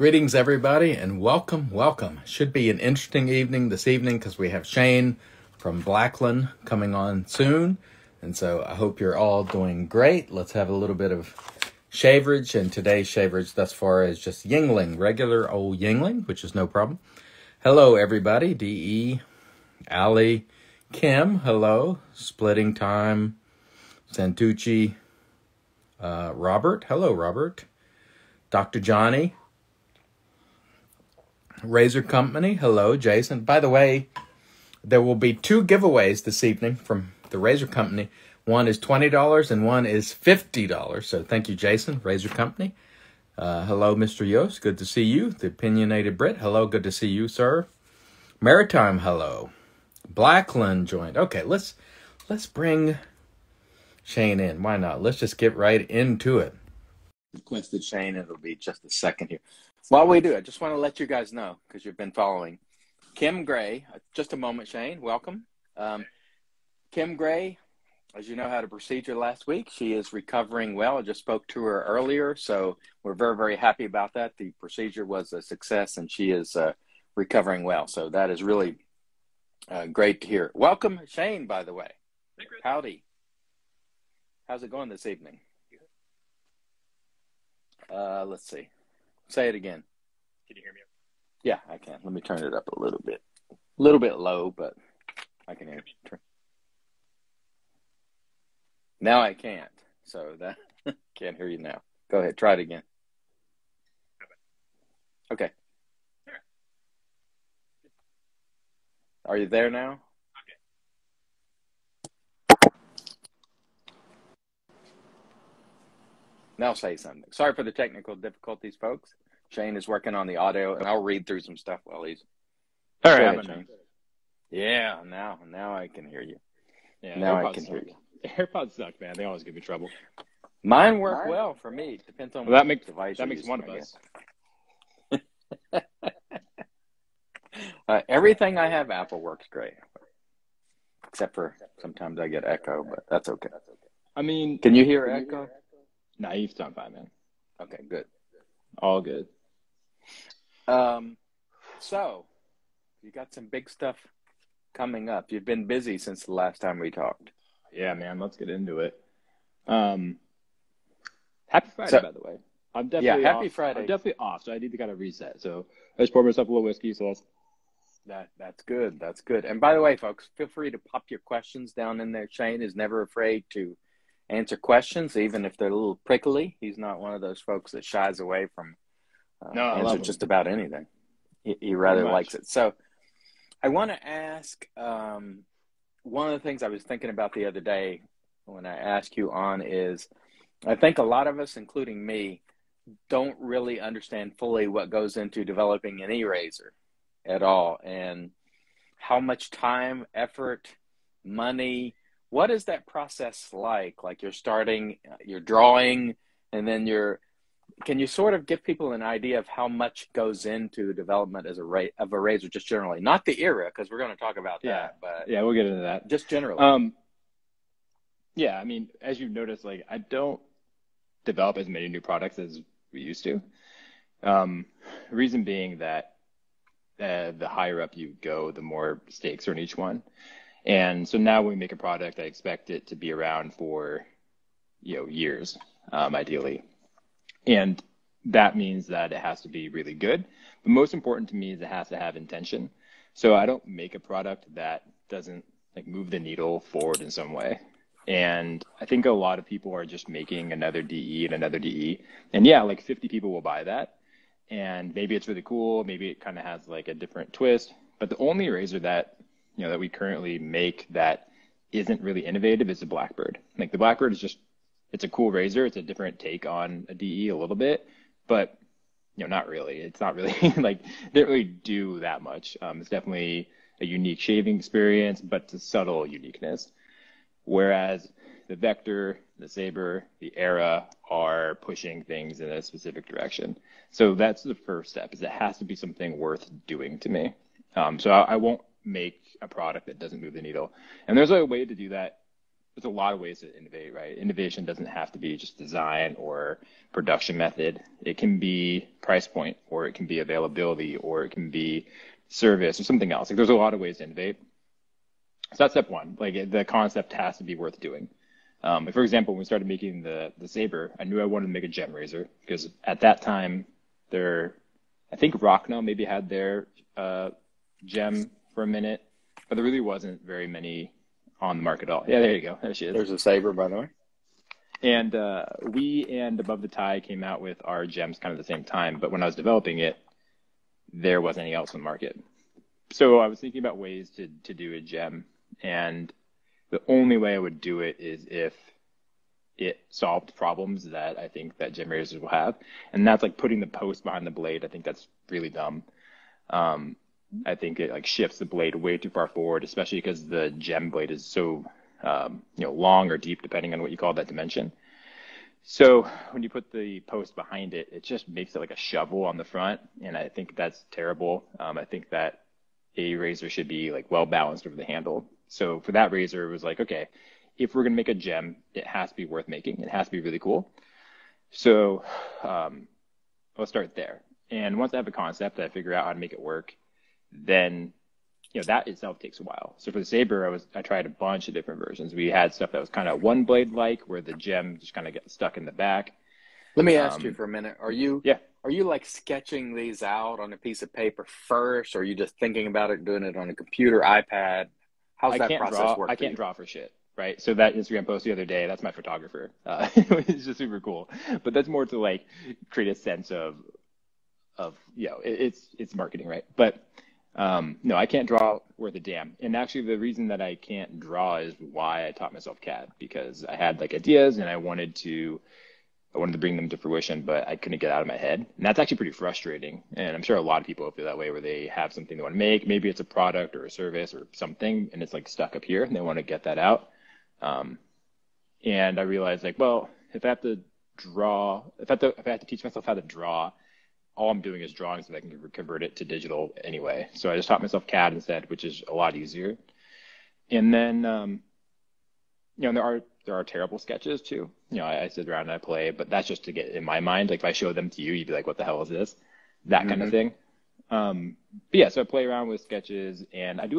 Greetings everybody and welcome. Should be an interesting evening this evening because we have Shane from Blackland coming on soon. And so I hope you're all doing great. Let's have a little bit of shaverage, and today's shaverage thus far is just Yingling, regular old Yingling, which is no problem. Hello everybody, DE, Ali, Kim, hello, Splitting Time, Santucci, Robert, hello Robert, Dr. Johnny, Razor Company, hello Jason. By the way, there will be two giveaways this evening from the Razor Company. One is $20 and one is $50. So thank you, Jason, Razor Company. Hello, Mr. Yost, good to see you. The Opinionated Brit, hello, good to see you, sir. Maritime, hello. Blackland joined. Okay, let's bring Shane in. Why not? Let's just get right into it. Requested Shane, it'll be just a second here. While we do, I just want to let you guys know, because you've been following, Kim Gray, just a moment, Shane, welcome. Kim Gray, as you know, had a procedure last week. She is recovering well. I just spoke to her earlier, so we're very, very happy about that. The procedure was a success, and she is recovering well, so that is really great to hear. Welcome, Shane, by the way. Hey, Chris. Howdy. How's it going this evening? Let's see. Say it again. Can you hear me? Yeah, I can. Let me turn it up a little bit. A little bit low, but I can hear you. Now I can't. So that can't hear you now. Go ahead. Try it again. Okay. Are you there now? Okay. Now say something. Sorry for the technical difficulties, folks. Shane is working on the audio, and I'll read through some stuff while he's... All right. Ahead, yeah, now I can hear you. Yeah, now I can hear you. AirPods suck, man. They always give me trouble. Mine work well for me. It depends on what device you use, one of us. Everything I have, Apple works great. Except for sometimes I get echo, but that's okay. I mean... Can you hear echo? Nah, you've done fine, man. Okay, good. All good. So, you got some big stuff coming up. You've been busy since the last time we talked. Yeah, man, let's get into it. Happy Friday, by the way. I'm definitely happy off. Friday. I'm definitely off, so I need to kind of reset. So I just poured myself a little whiskey, so that's good. That's good. And by the way, folks, feel free to pop your questions down in there. Shane is never afraid to answer questions, even if they're a little prickly. He's not one of those folks that shies away from answer just about anything. He rather likes it. So I want to ask... one of the things I was thinking about the other day when I asked you on is, I think a lot of us, including me, don't really understand fully what goes into developing an e-razor at all, and how much time, effort, money, what is that process like? Like you're starting, you're drawing, and then you're, can you sort of give people an idea of how much goes into development as of a razor, just generally? Not the era, because we're going to talk about that. But yeah, we'll get into that. Just generally. Yeah, I mean, as you've noticed, like, I don't develop as many new products as we used to. Reason being that the higher up you go, the more stakes are in each one. And so now when we make a product, I expect it to be around for, years, ideally. And that means that it has to be really good. But most important to me is it has to have intention. So I don't make a product that doesn't like move the needle forward in some way. And I think a lot of people are just making another DE and another DE. And yeah, like 50 people will buy that. And maybe it's really cool. Maybe it kind of has like a different twist. But the only razor that, that we currently make that isn't really innovative is the Blackbird. Like the Blackbird is just, it's a cool razor. It's a different take on a DE a little bit, but not really. It's not really like didn't really do that much. It's definitely a unique shaving experience, but it's a subtle uniqueness. Whereas the Vector, the Sabre, the Era are pushing things in a specific direction. So that's the first step. Is it has to be something worth doing to me. So I won't make a product that doesn't move the needle. And there's a way to do that there's a lot of ways to innovate, right? Innovation doesn't have to be just design or production method. It can be price point, or it can be availability, or it can be service or something else. Like, there's a lot of ways to innovate. So that's step one. Like, the concept has to be worth doing. For example, when we started making the Sabre, I knew I wanted to make a gem razor, because at that time, I think Rocknow maybe had their gem for a minute, but there really wasn't very many on the market at all. Yeah, there you go. There she is. There's a Sabre, by the way. And we and Above the Tie came out with our gems kind of at the same time, but when I was developing it, there wasn't any else on the market. So I was thinking about ways to do a gem, and the only way I would do it is if it solved problems that I think that gem razors will have. And that's like putting the post behind the blade. I think that's really dumb. I think it like shifts the blade way too far forward, especially because the gem blade is so long or deep, depending on what you call that dimension. So when you put the post behind it, it just makes it like a shovel on the front. And I think that's terrible. I think that a razor should be like well balanced over the handle. So for that razor, it was like, okay, if we're going to make a gem, it has to be worth making. It has to be really cool. So let's start there. And once I have a concept, I figure out how to make it work. Then, that itself takes a while. So for the Sabre, I tried a bunch of different versions. We had stuff that was kind of one blade like, where the gem just kind of got stuck in the back. Let me ask you for a minute. Are you like sketching these out on a piece of paper first, or are you just thinking about it, doing it on a computer, iPad? How's that process work? I can't draw for shit, right? So that Instagram post the other day, that's my photographer. It's just super cool. But that's more to like create a sense of it's marketing, right? But no, I can't draw worth a damn. And actually the reason that I can't draw is why I taught myself CAD, because I had like ideas and I wanted to bring them to fruition, but I couldn't get out of my head. And that's actually pretty frustrating. And I'm sure a lot of people feel that way, where they have something they want to make. Maybe it's a product or a service or something, and it's like stuck up here and they want to get that out. And I realized like, well, if I have to teach myself how to draw, all I'm doing is drawing so that I can convert it to digital anyway. So I just taught myself CAD instead, which is a lot easier. And then, and there are terrible sketches too. I sit around and I play, but that's just to get in my mind. Like if I show them to you, you'd be like, what the hell is this? That kind of thing. But yeah, so I play around with sketches, and I've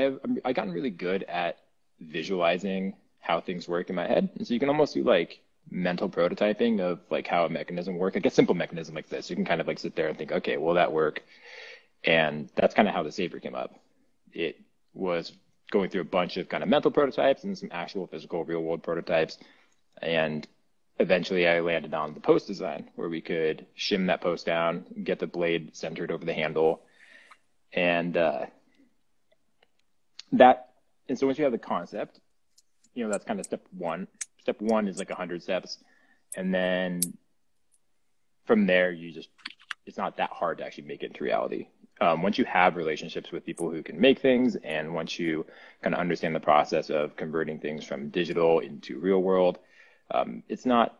gotten really good at visualizing how things work in my head. And so you can almost do like mental prototyping of like how a mechanism works, like a simple mechanism like this. You can kind of like sit there and think, okay, will that work? And that's kind of how the Sabre came up. It was going through a bunch of kind of mental prototypes and some actual physical real world prototypes. And eventually I landed on the post design, where we could shim that post down, get the blade centered over the handle. And so once you have the concept, that's kind of step one. Step one is like 100 steps. And then from there, it's not that hard to actually make it into reality. Once you have relationships with people who can make things, and once you kind of understand the process of converting things from digital into real world, it's not,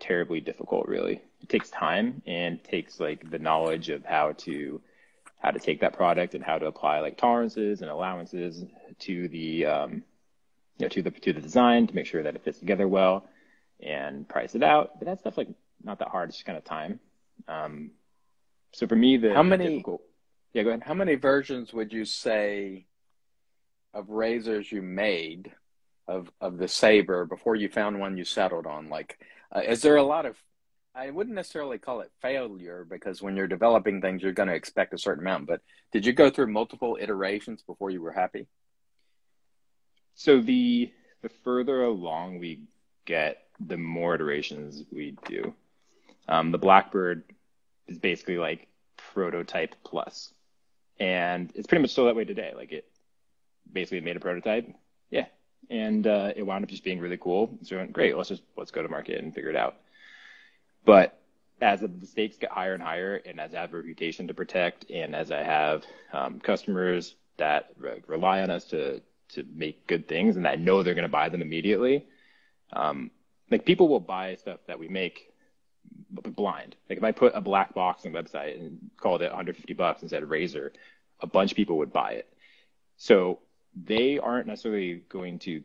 terribly difficult really. It takes time, and takes like the knowledge of how to take that product and how to apply like tolerances and allowances to the, to the design to make sure that it fits together well and price it out. But that stuff like not that hard. It's just kind of time. So for me, yeah, go ahead. How many versions would you say of razors you made of the Sabre before you found one you settled on? Like, is there a lot of, I wouldn't necessarily call it failure, because when you're developing things, you're going to expect a certain amount. But did you go through multiple iterations before you were happy? So the further along we get, the more iterations we do. The Blackbird is basically like prototype plus. And it's pretty much still that way today. Like it basically made a prototype. Yeah. And it wound up just being really cool. So great, let's go to market and figure it out. But as the stakes get higher and higher, and as I have a reputation to protect, and as I have customers that rely on us to make good things, and I know they're going to buy them immediately. Like people will buy stuff that we make blind. Like if I put a black box on the website and called it $150 and said razor, a bunch of people would buy it. So they aren't necessarily going to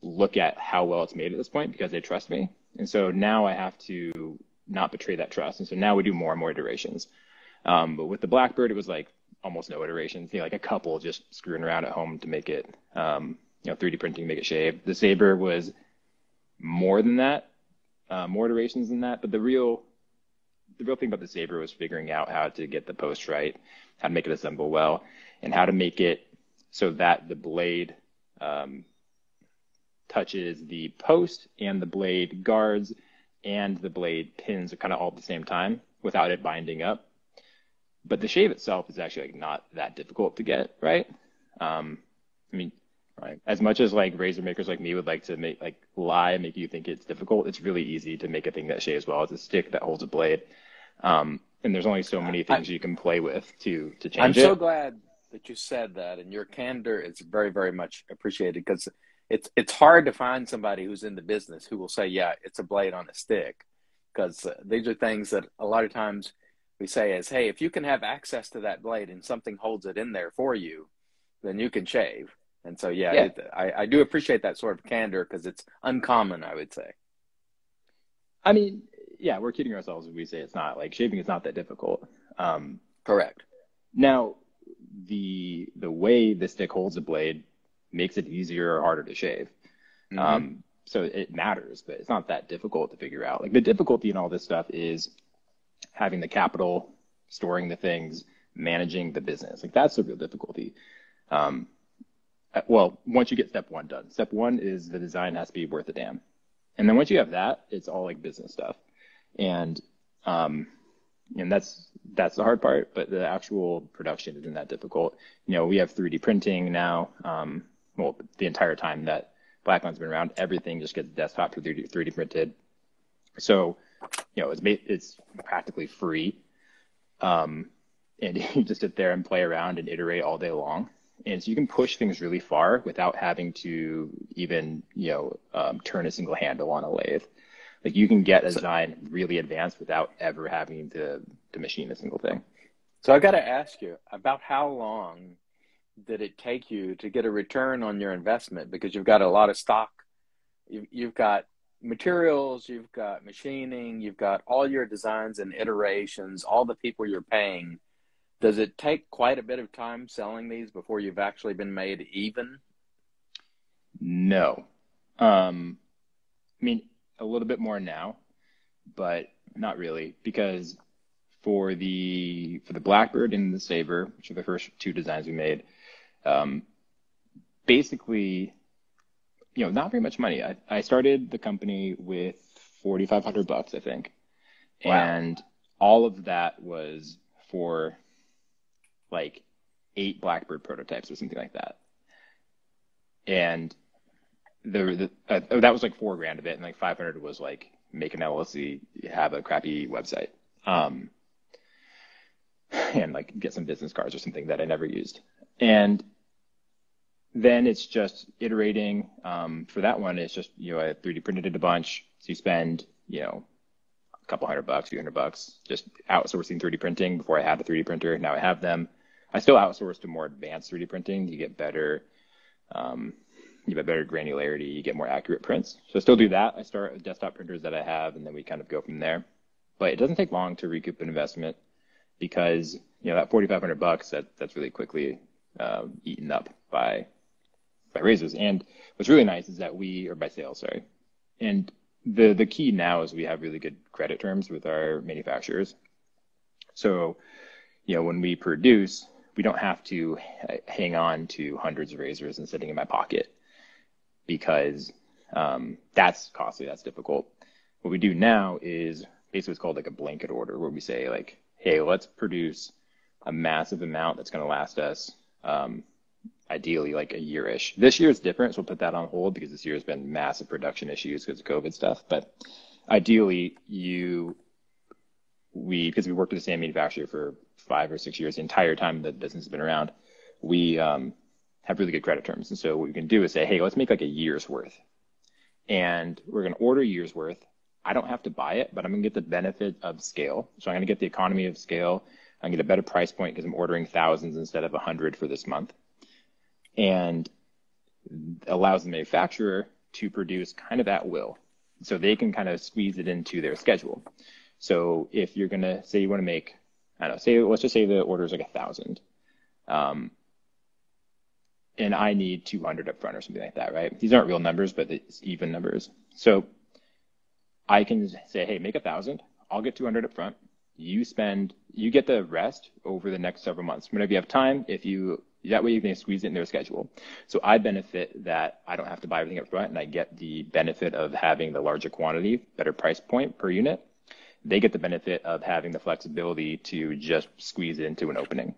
look at how well it's made at this point because they trust me. And so now I have to not betray that trust. And so now we do more and more iterations. But with the Blackbird, it was like almost no iterations, you know, like a couple just screwing around at home to make it, 3D printing, make it shave. The Sabre was more than that, more iterations than that. But the real thing about the Sabre was figuring out how to get the post right, how to make it assemble well, and how to make it so that the blade touches the post and the blade guards and the blade pins are kind of all at the same time without it binding up. But the shave itself is actually like not that difficult to get right. As much as like razor makers like me would like to make like lie and make you think it's difficult, it's really easy to make a thing that shaves well. It's a stick that holds a blade, and there's only so many things you can play with to change it. I'm so glad that you said that, and your candor is very, very much appreciated because it's hard to find somebody who's in the business who will say, yeah, it's a blade on a stick, because these are things that a lot of times we say is, hey, if you can have access to that blade and something holds it in there for you, then you can shave. And so, yeah. I do appreciate that sort of candor because it's uncommon, I would say. I mean, yeah, we're kidding ourselves when we say it's not. Like, shaving is not that difficult. Correct. Now, the way the stick holds a blade makes it easier or harder to shave. Mm-hmm. So it matters, but it's not that difficult to figure out. Like, the difficulty in all this stuff is having the capital, storing the things, managing the business. Like, that's the real difficulty. Well, once you get step one done, step one is the design has to be worth a damn. And then once you have that, it's all like business stuff. And that's the hard part, but the actual production isn't that difficult. You know, we have 3D printing now. Well, the entire time that Blackland's been around, everything just gets desktop 3D printed. So, you know, it's practically free. And you just sit there and play around and iterate all day long. And so you can push things really far without having to even, turn a single handle on a lathe. Like, you can get a design really advanced without ever having to machine a single thing. So I got to ask you, about how long did it take you to get a return on your investment? Because you've got a lot of stock. You've got materials, you've got machining, you've got all your designs and iterations, all the people you're paying. Does it take quite a bit of time selling these before you've actually been made even? No. A little bit more now, but not really, because for the Blackbird and the Sabre, which are the first two designs we made, basically, not very much money. I started the company with $4,500, I think. Wow. And all of that was for like 8 Blackbird prototypes or something like that. And that was like $4,000 of it. And like $500 was like make an LLC, have a crappy website, and like get some business cards or something that I never used. And then it's just iterating. For that one, it's just, I 3D printed it a bunch. So you spend, a couple $100, $200, just outsourcing 3D printing. Before I had a 3D printer, now I have them. I still outsource to more advanced 3D printing. You get better, granularity. You get more accurate prints. So I still do that. I start with desktop printers that I have, and then we kind of go from there. But it doesn't take long to recoup an investment because that $4,500 that's really quickly eaten up by razors. And what's really nice is that by sales, sorry, and the key now is we have really good credit terms with our manufacturers. So, when we produce, we don't have to hang on to hundreds of razors and sitting in my pocket because that's costly, that's difficult. What we do now is basically it's called like a blanket order where we say like, hey, let's produce a massive amount that's going to last us ideally like a year-ish. This year is different, so we'll put that on hold because this year has been massive production issues because of COVID stuff. But ideally, because we worked with the same manufacturer for 5 or 6 years, the entire time the business has been around, we have really good credit terms. And so what we can do is say, hey, let's make like a year's worth. And we're going to order a year's worth. I don't have to buy it, but I'm going to get the benefit of scale. So I'm going to get the economy of scale. I'm going to get a better price point because I'm ordering thousands instead of 100 for this month. and allows the manufacturer to produce kind of at will. So they can kind of squeeze it into their schedule. So if you're going to say you want to make, I don't know, say, let's just say the order is like 1,000. And I need 200 up front or something like that, right? These aren't real numbers, but it's even numbers. So I can say, hey, make 1,000. I'll get 200 up front. You get the rest over the next several months. Whenever you have time, that way you can squeeze it in their schedule. So I benefit that I don't have to buy everything up front, and I get the benefit of having the larger quantity, better price point per unit. They get the benefit of having the flexibility to just squeeze it into an opening.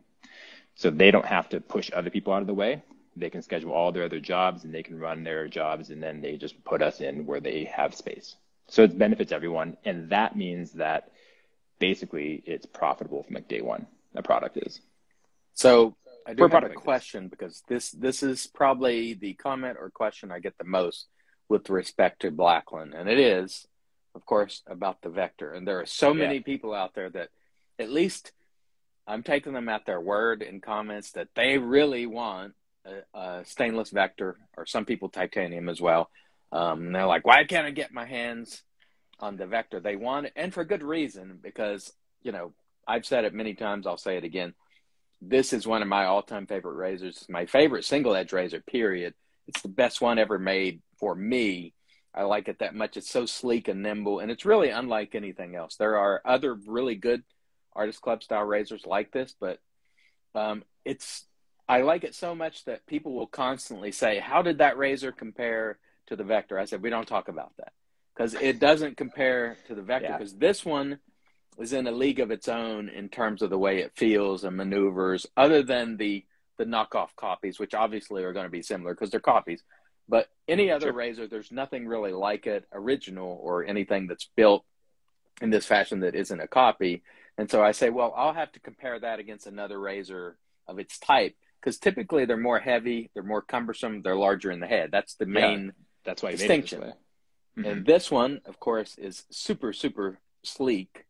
So they don't have to push other people out of the way. They can schedule all their other jobs, and they can run their jobs, and then they just put us in where they have space. So it benefits everyone, and that means that basically it's profitable from like day one, a product is. So I do have a question, because this is probably the comment or question I get the most with respect to Blackland. And it is, of course, about the Vector. And there are so many people out there that, at least I'm taking them at their word in comments, that they really want a stainless Vector, or some people titanium as well. And they're like, why can't I get my hands on the Vector? They want it, and for good reason, because, you know, I've said it many times, I'll say it again. This is one of my all-time favorite razors. It's my favorite single-edge razor, period. It's the best one ever made for me. I like it that much. It's so sleek and nimble, and it's really unlike anything else. There are other really good Artist Club-style razors like this, but I like it so much that people will constantly say, how did that razor compare to the Vector? I said, we don't talk about that, because it doesn't compare to the Vector, because this one is in a league of its own in terms of the way it feels and maneuvers, other than the knockoff copies, which obviously are going to be similar because they're copies. But any other razor, there's nothing really like it, original or anything that's built in this fashion that isn't a copy. And so I say, well, I'll have to compare that against another razor of its type, because typically they're more heavy, they're more cumbersome, they're larger in the head. That's the main that's why distinction. Made it this way. And this one, of course, is super, super sleek.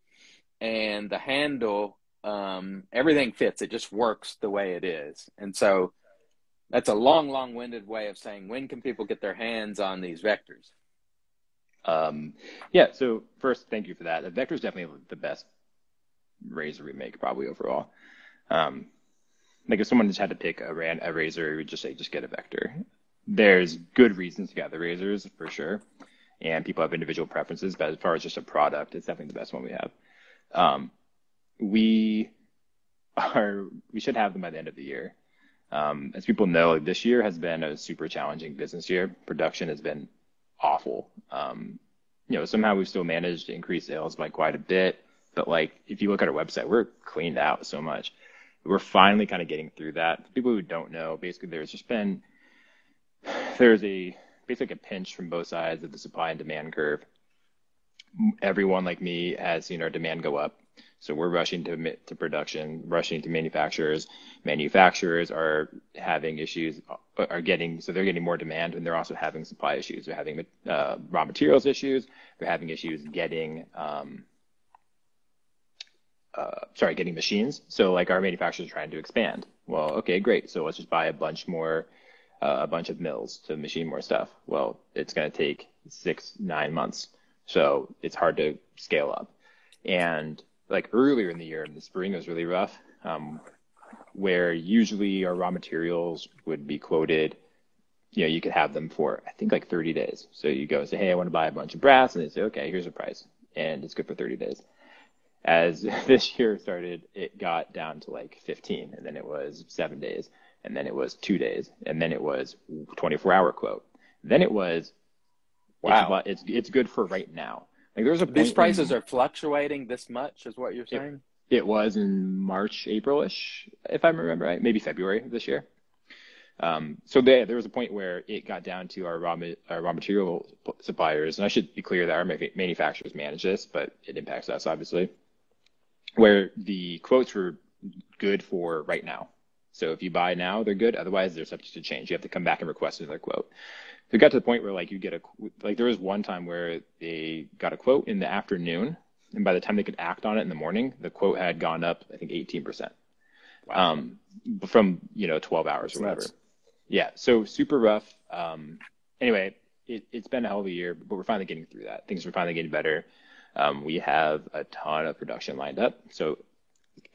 And the handle, everything fits. It just works the way it is. And so that's a long, long-winded way of saying, when can people get their hands on these Vectors? Yeah, so first, thank you for that. The Vector is definitely the best razor we make, probably, overall. Like, if someone just had to pick a razor, we would just say, just get a Vector. There's good reasons to get the razors, for sure. And people have individual preferences, but as far as just a product, it's definitely the best one we have. We should have them by the end of the year. As people know, this year has been a super challenging business year. Production has been awful. You know, somehow we've still managed to increase sales by quite a bit, but like, if you look at our website, we're cleaned out so much. We're finally kind of getting through that. For people who don't know, basically there's a pinch from both sides of the supply and demand curve. Everyone like me has seen our demand go up. So we're rushing to production, rushing to manufacturers. Manufacturers are having issues, so they're getting more demand, and they're also having supply issues. They're having raw materials issues. They're having issues getting, getting machines. So like, our manufacturers are trying to expand. Well, okay, great. So let's just buy a bunch of mills to machine more stuff. Well, it's going to take 6-9 months. So it's hard to scale up. And like, earlier in the year, in the spring, it was really rough, where usually our raw materials would be quoted. You know, you could have them for, I think, like 30 days. So you go and say, hey, I want to buy a bunch of brass. And they say, okay, here's the price. And it's good for 30 days. As this year started, it got down to like 15. And then it was 7 days. And then it was 2 days. And then it was 24-hour quote. Then it was, wow, it's good for right now. Like, there's a these prices are fluctuating this much, is what you're saying? It was in March, April-ish, if I remember right, maybe February of this year. So there was a point where it got down to our raw material suppliers, and I should be clear that our manufacturers manage this, but it impacts us, obviously, where the quotes were good for right now. So if you buy now, they're good. Otherwise, they're subject to change. You have to come back and request another quote. So it got to the point where, like, there was one time where they got a quote in the afternoon, and by the time they could act on it in the morning, the quote had gone up, I think, 18%. Wow. From, you know, 12 hours or whatever. Yeah, so super rough. Anyway, it's been a hell of a year, but we're finally getting through that. Things are finally getting better. We have a ton of production lined up, so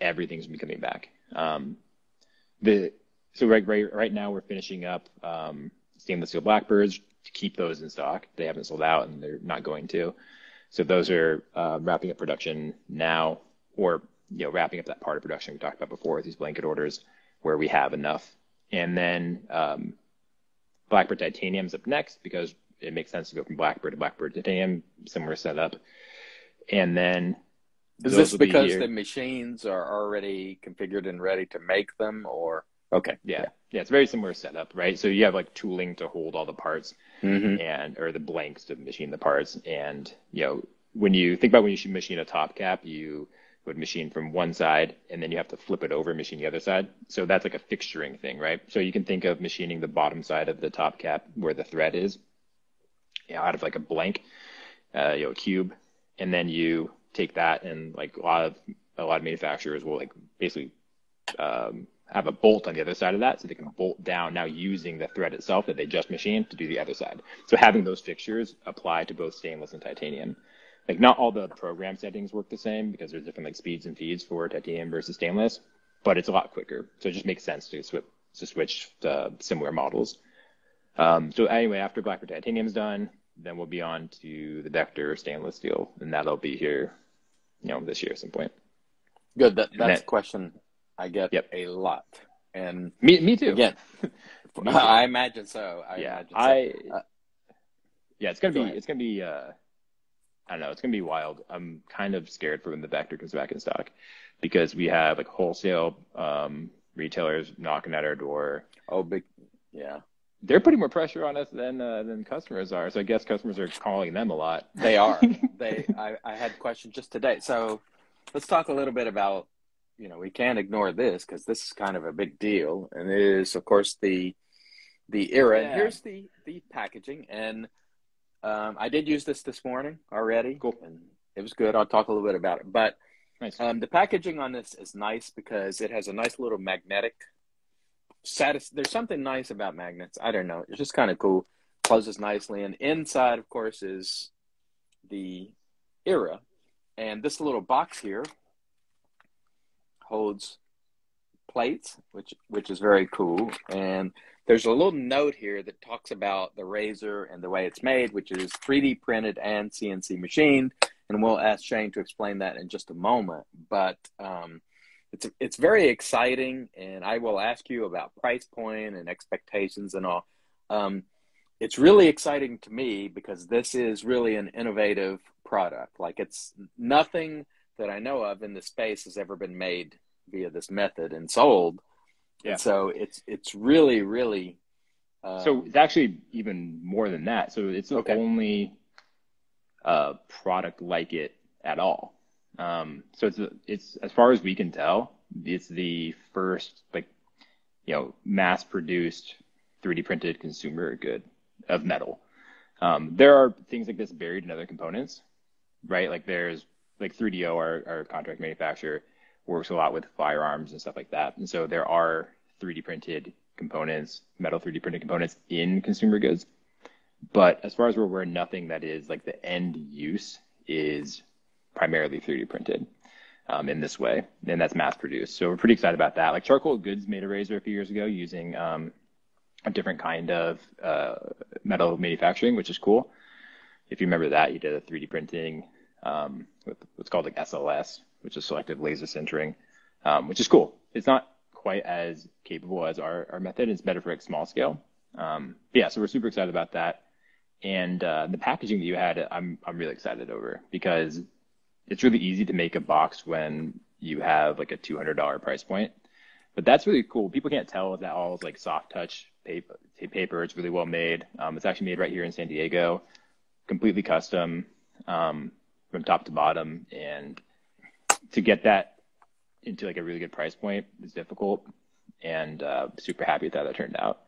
everything's been coming back. Right now we're finishing up stainless steel Blackbirds to keep those in stock. They haven't sold out, and they're not going to. So those are wrapping up production now, or wrapping up that part of production we talked about before with these blanket orders where we have enough. And then Blackbird Titanium is up next because it makes sense to go from Blackbird to Blackbird Titanium, similar setup. And then is this because the machines are already configured and ready to make them, or? Okay. Yeah. Yeah. It's a very similar setup, right? So you have like tooling to hold all the parts or the blanks to machine the parts. And, when you think about when you should machine a top cap, you would machine from one side and then you have to flip it over and machine the other side. So that's like a fixturing thing, right? So you can think of machining the bottom side of the top cap where the thread is, out of like a blank, a cube. And then you take that and like a lot of manufacturers will like basically, have a bolt on the other side of that so they can bolt down now using the thread itself that they just machined to do the other side. So having those fixtures apply to both stainless and titanium. Like not all the program settings work the same because there's different like speeds and feeds for titanium versus stainless, but it's a lot quicker. So it just makes sense to switch to similar models. So anyway, after Blackbird Titanium's done, then we'll be on to the Vector stainless steel, and that'll be here, this year at some point. Good. That's a question I get a lot, and me too. Again, me too. I imagine so. It's gonna be. I don't know. It's gonna be wild. I'm kind of scared for when the Vector comes back in stock, because we have like wholesale retailers knocking at our door. Oh, big, yeah. They're putting more pressure on us than customers are. So I guess customers are calling them a lot. They are. I had a question just today. So let's talk a little bit about. We can't ignore this because this is kind of a big deal, and it is, of course, the era. Yeah. Here's the packaging, and I did use this morning already. Cool, and it was good. I'll talk a little bit about it, but nice. The packaging on this is nice because it has a nice little magnetic. There's something nice about magnets. I don't know. It's just kind of cool. Closes nicely, and inside, of course, is the era, and this little box here holds plates, which is very cool. And there's a little note here that talks about the razor and the way it's made, which is 3D printed and CNC machined. And we'll ask Shane to explain that in just a moment. But it's very exciting, and I will ask you about price point and expectations and all. It's really exciting to me because this is really an innovative product. Like it's nothing that I know of in the space has ever been made via this method and sold. Yeah. And so it's really, really. So it's actually even more than that. So it's the only product like it at all. So it's as far as we can tell, it's the first mass produced 3D printed consumer good of metal. There are things like this buried in other components, right? Like there's, like 3DO, our contract manufacturer, works a lot with firearms and stuff like that. And so there are 3D printed components, metal 3D printed components in consumer goods. But as far as we're aware, nothing that is like the end use is primarily 3D printed in this way. And that's mass produced. So we're pretty excited about that. Like Charcoal Goods made a razor a few years ago using a different kind of metal manufacturing, which is cool. If you remember that, you did a 3D printing with what's called like SLS, which is selective laser sintering, which is cool. It's not quite as capable as our method. It's better for like small scale. So we're super excited about that. And the packaging that you had, I'm really excited over because it's really easy to make a box when you have like a $200 price point. But that's really cool. People can't tell if that all is like soft touch paper. It's really well made. It's actually made right here in San Diego, completely custom. From top to bottom, and to get that into like a really good price point is difficult, and super happy with how that turned out.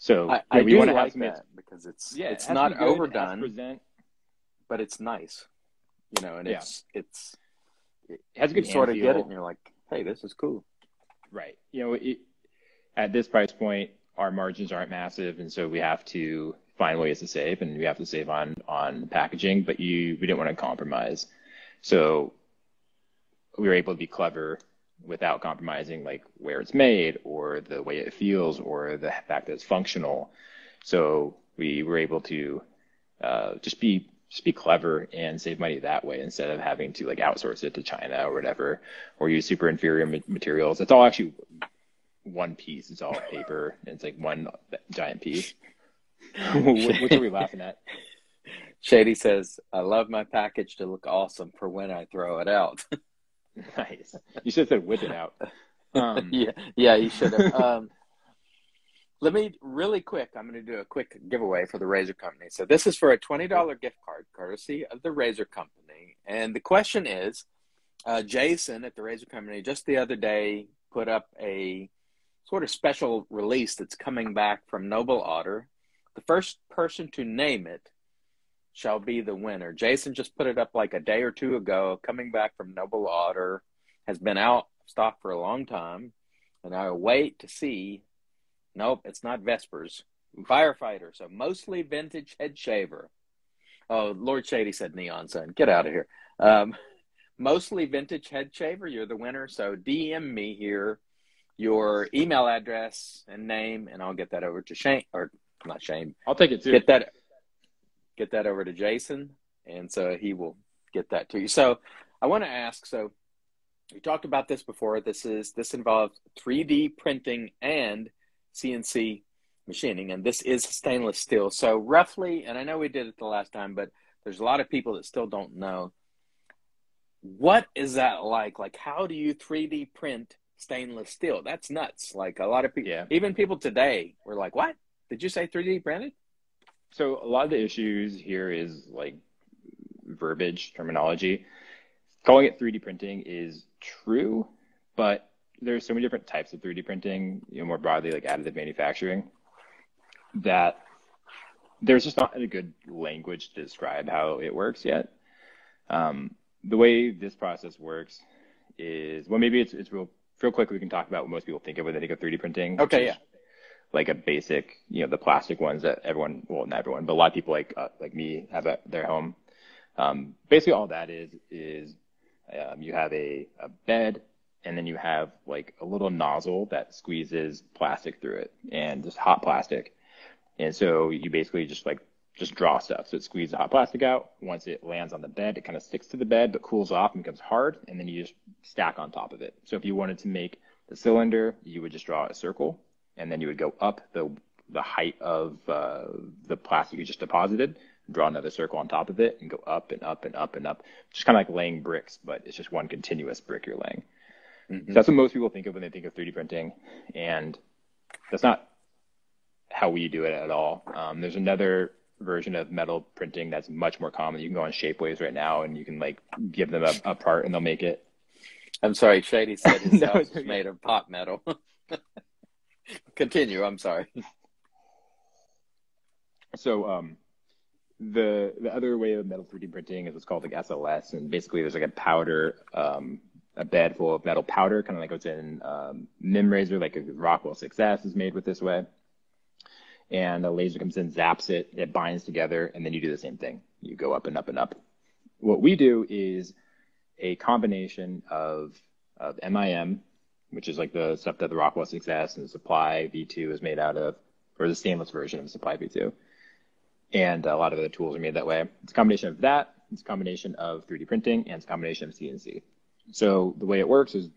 So I we do want to like have that because it's not good, overdone, but it's nice, and it has a good sort of feel. Get it, and you're like, hey, this is cool, right? At this price point, our margins aren't massive, and so we have to find ways to save, and we have to save on packaging, but we didn't want to compromise. So we were able to be clever without compromising like where it's made or the way it feels or the fact that it's functional. So we were able to just be clever and save money that way instead of having to like outsource it to China or whatever, or use super inferior materials. It's all actually one piece. It's all paper. And it's like one giant piece. What are we laughing at? Shady says, "I love my package to look awesome for when I throw it out." Nice. You should have said "with it out." Yeah, you should have. Let me really quick. I'm going to do a quick giveaway for the Razor Company. So this is for a $20 gift card, courtesy of the Razor Company. And the question is, Jason at the Razor Company just the other day put up a sort of special release that's coming back from Noble Otter. The first person to name it shall be the winner. Jason just put it up like a day or two ago, coming back from Noble Otter, has been out of stock for a long time, and I wait to see. Nope, it's not Vespers. Firefighter, so Mostly Vintage Head Shaver. Oh, Lord Shady said Neon Sun. Get out of here. Mostly Vintage Head Shaver, you're the winner, so DM me here your email address and name, and I'll get that over to Shane, or not Shane. I'll take it too. Get that over to Jason, and so he will get that to you. So I want to ask, so we talked about this before. This involves 3D printing and CNC machining, and this is stainless steel. So roughly, and I know we did it the last time, but there's a lot of people that still don't know. What is that like? Like, how do you 3D print stainless steel? That's nuts. Like a lot of people, yeah. Even people today were like, what? Did you say 3D printed? So a lot of the issues here is like verbiage, terminology. Calling it 3D printing is true, but there's so many different types of 3D printing, you know, more broadly like additive manufacturing, that there's just not a good language to describe how it works yet. The way this process works is, well, maybe it's real quick. We can talk about what most people think of when they think of 3D printing. Okay, yeah. Like a basic, you know, the plastic ones that everyone, well, not everyone, but a lot of people like me have at their home. Basically all that is you have a bed, and then you have like a little nozzle that squeezes plastic through it, and just hot plastic. And so you basically just draw stuff. So it squeezes the hot plastic out. Once it lands on the bed, it kind of sticks to the bed, but cools off and becomes hard. And then you just stack on top of it. So if you wanted to make the cylinder, you would just draw a circle, and then you would go up the height of the plastic you just deposited, draw another circle on top of it, and go up and up and up and up. Just kind of like laying bricks, but it's just one continuous brick you're laying. Mm-hmm. So that's what most people think of when they think of 3D printing, and that's not how we do it at all. There's another version of metal printing that's much more common. You can go on Shapeways right now, and you can like give them a part, and they'll make it. I'm sorry, Shady said his house is made of pot metal. Continue. I'm sorry. So the other way of metal 3D printing is what's called like SLS, and basically there's like a powder, a bed full of metal powder, kind of like what's in MIM razor, like a Rockwell 6S is made with this way. And a laser comes in, zaps it, it binds together, and then you do the same thing. You go up and up and up. What we do is a combination of MIM, which is like the stuff that the Rockwell Success and the Supply V2 is made out of, or the stainless version of the Supply V2. And a lot of the tools are made that way. It's a combination of that, it's a combination of 3D printing, and it's a combination of CNC. So the way it works is,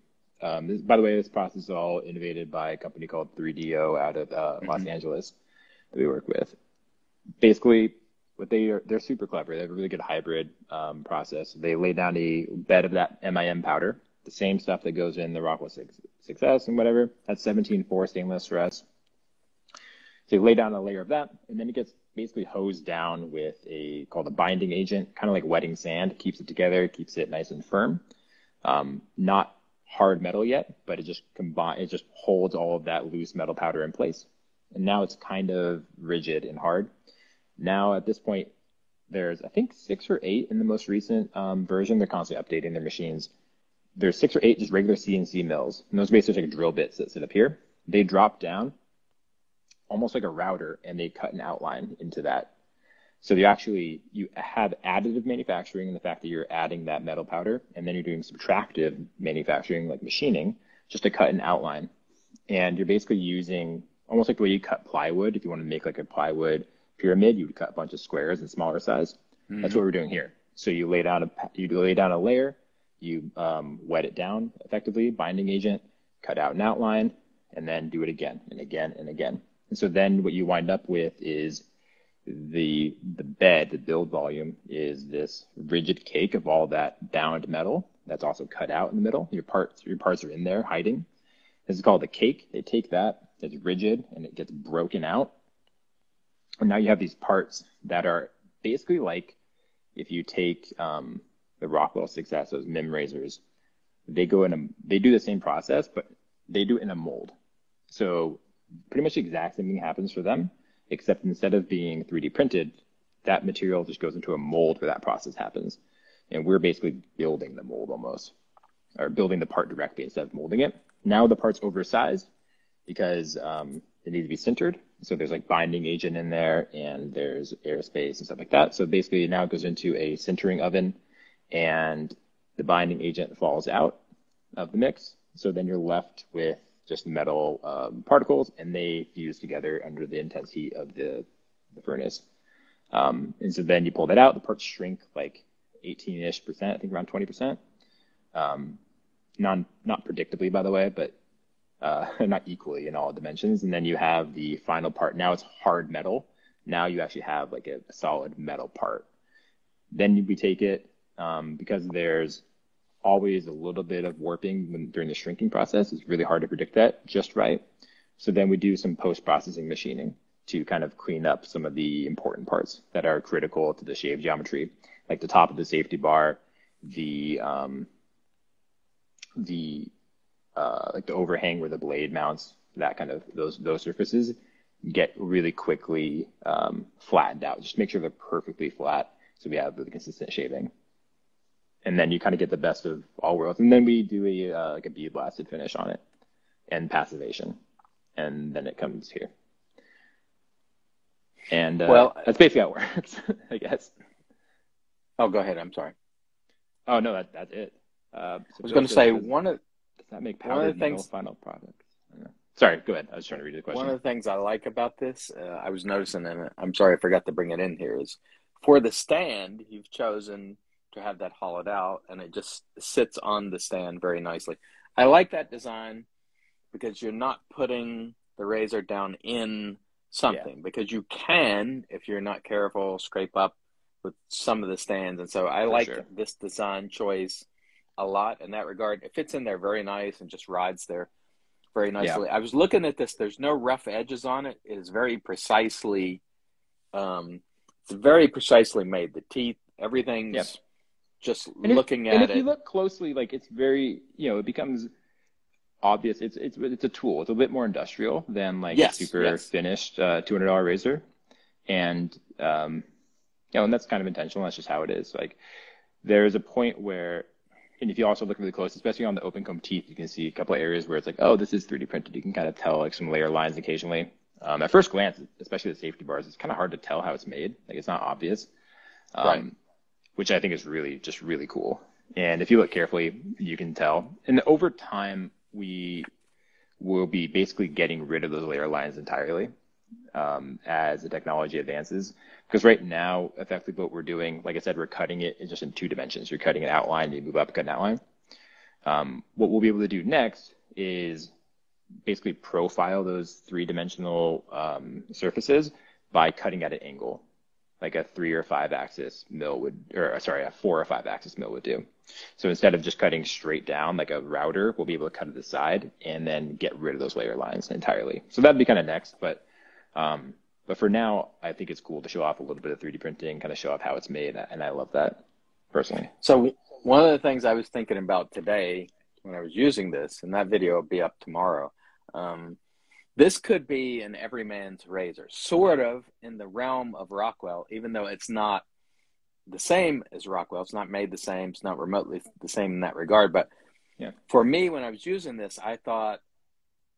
by the way, this process is all innovated by a company called 3DO out of Los Angeles that we work with. Basically, what they're super clever. They have a really good hybrid process. They lay down a bed of that MIM powder, the same stuff that goes in the Rockwell 6S and whatever. That's 17-4 stainless for us. So you lay down a layer of that, and then it gets basically hosed down with called a binding agent, kind of like wetting sand. Keeps it together, keeps it nice and firm. Not hard metal yet, but it just holds all of that loose metal powder in place. And now it's kind of rigid and hard. Now at this point, there's I think 6 or 8 in the most recent version. They're constantly updating their machines. There's 6 or 8 just regular CNC mills. And those basically like drill bits that sit up here. They drop down almost like a router, and they cut an outline into that. So you actually, you have additive manufacturing in the fact that you're adding that metal powder, and then you're doing subtractive manufacturing, like machining, just to cut an outline. And you're basically using almost like the way you cut plywood. If you want to make like a plywood pyramid, you would cut a bunch of squares in smaller size. Mm-hmm. That's what we're doing here. So you lay down a layer, you wet it down effectively, binding agent, cut out an outline, and then do it again and again and again. And so then what you wind up with is the bed, the build volume, is this rigid cake of all that bound metal that's also cut out in the middle. Your parts are in there hiding. This is called the cake. They take that, it's rigid, and it gets broken out. And now you have these parts that are basically like if you take the Rockwell Success, those MIM razors, they do the same process, but they do it in a mold. So pretty much the exact same thing happens for them, except instead of being 3D printed, that material just goes into a mold where that process happens. And we're basically building the mold almost, or building the part directly instead of molding it. Now the part's oversized because it needs to be sintered. So there's like binding agent in there, and there's airspace and stuff like that. So basically now it goes into a sintering oven, and the binding agent falls out of the mix. So then you're left with just metal particles, and they fuse together under the intense heat of the furnace. And so then you pull that out, the parts shrink like 18-ish%, I think around 20%. Not predictably, by the way, but not equally in all dimensions. And then you have the final part. Now it's hard metal. Now you actually have like a solid metal part. Then we take it, because there's always a little bit of warping during the shrinking process. It's really hard to predict that just right. So then we do some post-processing machining to kind of clean up some of the important parts that are critical to the shave geometry, like the top of the safety bar, like the overhang where the blade mounts, that kind of those surfaces get really quickly flattened out. Just make sure they're perfectly flat so we have the consistent shaving. And then you kind of get the best of all worlds. And then we do like a bead blasted finish on it and passivation. And then it comes here. And well, that's basically how it works, I guess. Oh, go ahead. I'm sorry. Oh, no, that's it. I was going to say, does that make powder metal final products? Sorry, go ahead. I was trying to read the question. One of the things I like about this, I was noticing, and I'm sorry I forgot to bring it in here, is for the stand, you've chosen to have that hollowed out, and it just sits on the stand very nicely. I like that design because you're not putting the razor down in something, because you can, if you're not careful, scrape up with some of the stands. And so I like this design choice a lot in that regard. It fits in there very nice and just rides there very nicely. Yeah. I was looking at this. There's no rough edges on it. It is very precisely made. The teeth, everything's just looking at it. And if you look closely, like it's very, it becomes obvious. It's a tool. It's a bit more industrial than like a super finished $200 razor. And, and that's kind of intentional. That's just how it is. Like there's a point where, and if you also look really close, especially on the open comb teeth, you can see a couple of areas where it's like, oh, this is 3D printed. You can kind of tell like some layer lines occasionally. At first glance, especially the safety bars, it's kind of hard to tell how it's made. Like it's not obvious. Which I think is really cool. And if you look carefully, you can tell. And over time, we will be basically getting rid of those layer lines entirely as the technology advances. Because right now, effectively what we're doing, like I said, we're cutting it just in two dimensions. You're cutting an outline, you move up, cut an outline. What we'll be able to do next is basically profile those three-dimensional surfaces by cutting at an angle, like a 3 or 5 axis mill would, or sorry, a 4 or 5 axis mill would do. So instead of just cutting straight down like a router, we'll be able to cut to the side and then get rid of those layer lines entirely. So that'd be kind of next, but for now, I think it's cool to show off a little bit of 3D printing, kind of show off how it's made, and I love that personally. So one of the things I was thinking about today when I was using this, and that video will be up tomorrow, this could be an everyman's razor, sort of in the realm of Rockwell, even though it's not the same as Rockwell. It's not made the same. It's not remotely the same in that regard. But for me, when I was using this, I thought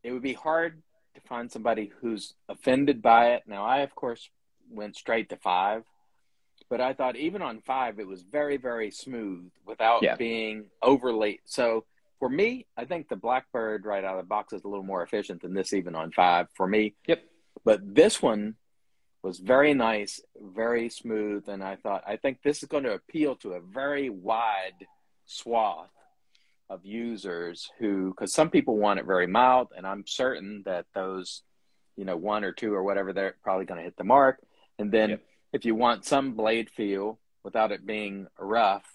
it would be hard to find somebody who's offended by it. Now, I, of course, went straight to 5, but I thought even on 5, it was very, very smooth without being overly. So for me, I think the Blackbird right out of the box is a little more efficient than this, even on 5 for me. Yep. But this one was very nice, very smooth. And I thought, I think this is going to appeal to a very wide swath of users who, because some people want it very mild, and I'm certain that those, you know, 1 or 2 or whatever, they're probably going to hit the mark. And then if you want some blade feel without it being rough,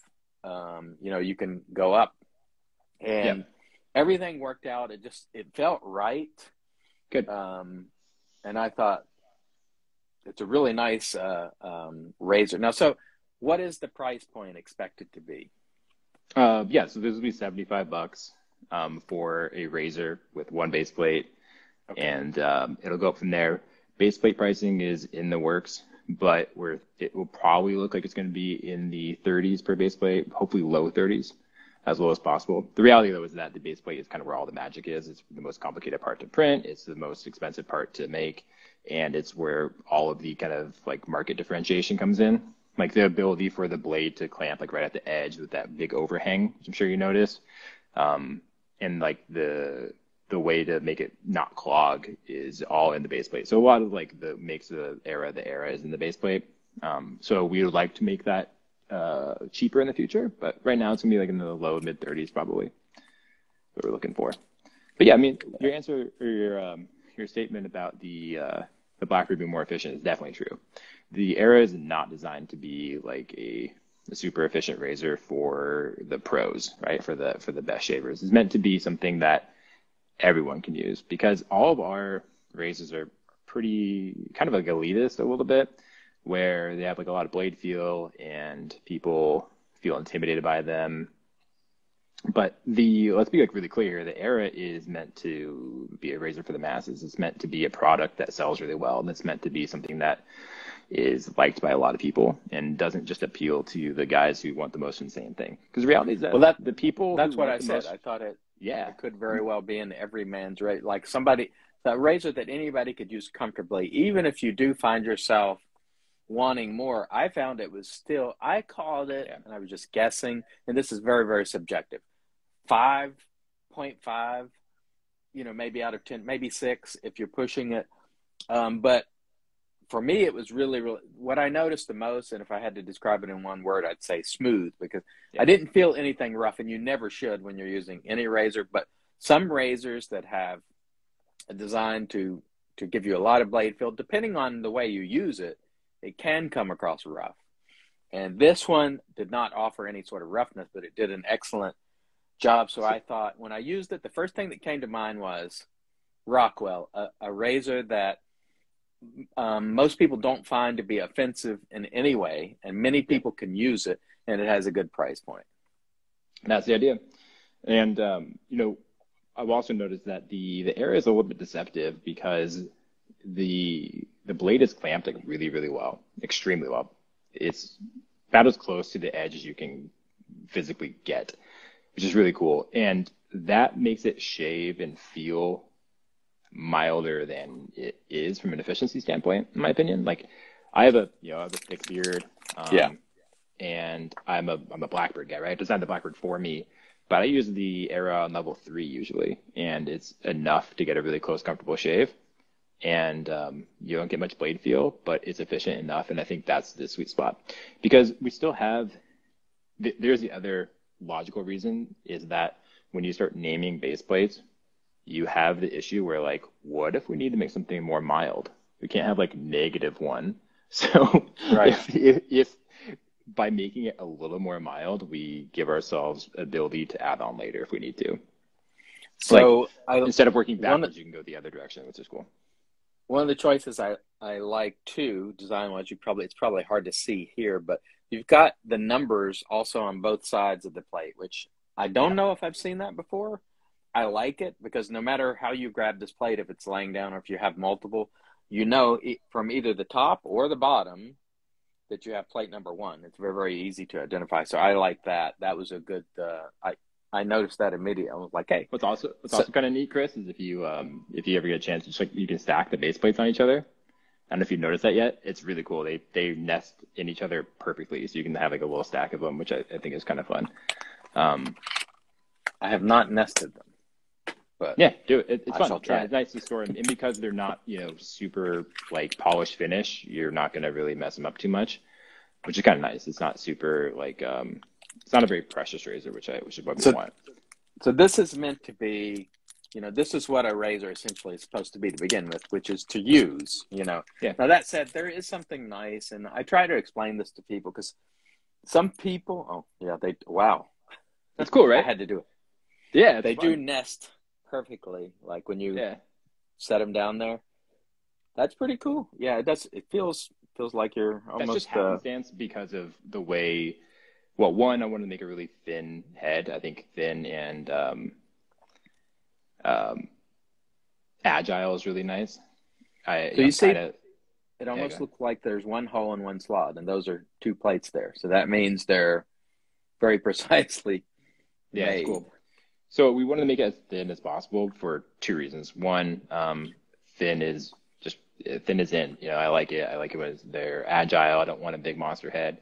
you know, you can go up. And everything worked out. It just, it felt right. Good. And I thought it's a really nice razor. Now, so what is the price point expected to be? Yeah, so this would be $75 for a razor with 1 base plate. Okay. And it'll go up from there. Base plate pricing is in the works, but we're, it will probably look like it's going to be in the 30s per base plate, hopefully low 30s, as low as possible. The reality, though, is that the base plate is kind of where all the magic is. It's the most complicated part to print. It's the most expensive part to make. And it's where all of the kind of like market differentiation comes in. Like the ability for the blade to clamp like right at the edge with that big overhang, which I'm sure you noticed. And like the way to make it not clog is all in the base plate. So a lot of like the makes of the era is in the base plate. So we would like to make that cheaper in the future, but right now it's gonna be like in the low mid 30s probably. What we're looking for. But yeah, I mean, your answer or your statement about the Blackbird being more efficient is definitely true. The Era is not designed to be like a super efficient razor for the pros, right? For the best shavers. It's meant to be something that everyone can use, because all of our razors are pretty kind of like elitist a little bit, where they have like a lot of blade feel and people feel intimidated by them. But let's be like really clear, the Era is meant to be a razor for the masses. It's meant to be a product that sells really well, and it's meant to be something that is liked by a lot of people and doesn't just appeal to the guys who want the most insane thing. Because the reality is that, well, that the people, that's what I said. Most, I thought it, yeah, it could very well be in every man's razor, like somebody, the razor that anybody could use comfortably, even if you do find yourself wanting more. I found it was still, I called it, and I was just guessing, and this is very, very subjective. 5.5, you know, maybe out of 10, maybe 6 if you're pushing it. But for me, it was really, really what I noticed the most. And if I had to describe it in 1 word, I'd say smooth, because I didn't feel anything rough, and you never should when you're using any razor. But some razors that have a design to give you a lot of blade feel, depending on the way you use it, it can come across rough. And this one did not offer any sort of roughness, but it did an excellent job. So I thought when I used it, the first thing that came to mind was Rockwell, a razor that most people don't find to be offensive in any way, and many people can use it, and it has a good price point. That's the idea. And you know, I've also noticed that the Era is a little bit deceptive, because the blade is clamped like really, really well, extremely well. It's about as close to the edge as you can physically get, which is really cool. And that makes it shave and feel milder than it is from an efficiency standpoint, in my opinion. Like I have a thick beard, and I'm a Blackbird guy, right? I designed the Blackbird for me, but I use the Era on level 3 usually, and it's enough to get a really close, comfortable shave. And you don't get much blade feel, but it's efficient enough. And I think that's the sweet spot, because we still have, there's the other logical reason, is that when you start naming base plates, you have the issue where like, what if we need to make something more mild? We can't have like -1. So right. if by making it a little more mild, we give ourselves ability to add on later if we need to. So like, instead of working backwards, you can go the other direction, which is cool. One of the choices I like too, design-wise, it's probably hard to see here, but you've got the numbers also on both sides of the plate, which I don't know if I've seen that before. I like it, because no matter how you grab this plate, if it's laying down or if you have multiple, you know from either the top or the bottom that you have plate number 1. It's very, very easy to identify. So I like that. That was a good, I I noticed that immediately. I was like, hey. What's also kind of neat, Chris, is if you ever get a chance, just like you can stack the base plates on each other. I don't know if you've noticed that yet. It's really cool. They nest in each other perfectly, so you can have like a little stack of them, which I think is kind of fun. I have not nested them. But yeah, do it. It's fun. Yeah, it's nice to store them. And because they're not, super like polished finish, you're not going to really mess them up too much, which is kind of nice. It's not super like, it's not a very precious razor, which is what we want. So this is meant to be, this is what a razor essentially is supposed to be to begin with, which is to use, Yeah. Now that said, there is something nice. And I try to explain this to people because some people, wow. That's cool, right? I had to do it. Yeah. They do nest perfectly, like when you set them down there. That's pretty cool. Yeah, it does. It feels like you're almost. That's just happenstance because of the way. Well, one, I wanted to make a really thin head. I think thin and agile is really nice. It almost looks like there's one hole in one slot, and those are two plates there. So that means they're very precisely made. It's cool. So we wanted to make it as thin as possible for two reasons. One, thin is in. I like it. I like it when it's there. Agile. I don't want a big monster head.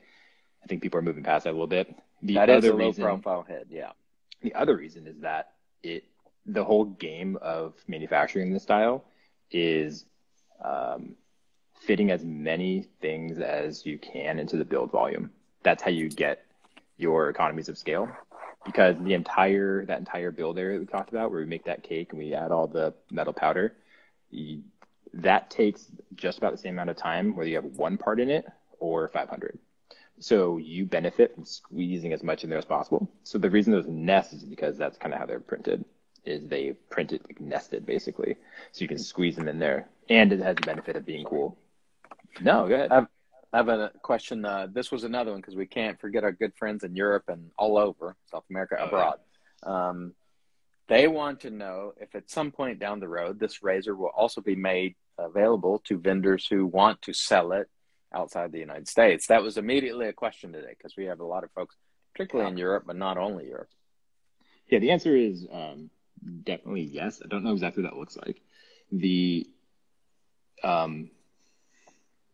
I think people are moving past that a little bit. That is a low profile head. Yeah. The other reason is that the whole game of manufacturing this style is fitting as many things as you can into the build volume. That's how you get your economies of scale. Because that entire build area that we talked about, where we make that cake and we add all the metal powder, that takes just about the same amount of time, whether you have one part in it or 500. So you benefit from squeezing as much in there as possible. So the reason those nests is because that's kind of how they're printed, is they print it like nested, basically. So you can squeeze them in there, and it has the benefit of being cool. No, go ahead. I have a question. This was another one because we can't forget our good friends in Europe and all over, South America, abroad. They want to know if at some point down the road, this razor will also be made available to vendors who want to sell it outside the United States. That was immediately a question today because we have a lot of folks, particularly in Europe, but not only Europe. Yeah, the answer is definitely yes. I don't know exactly what that looks like.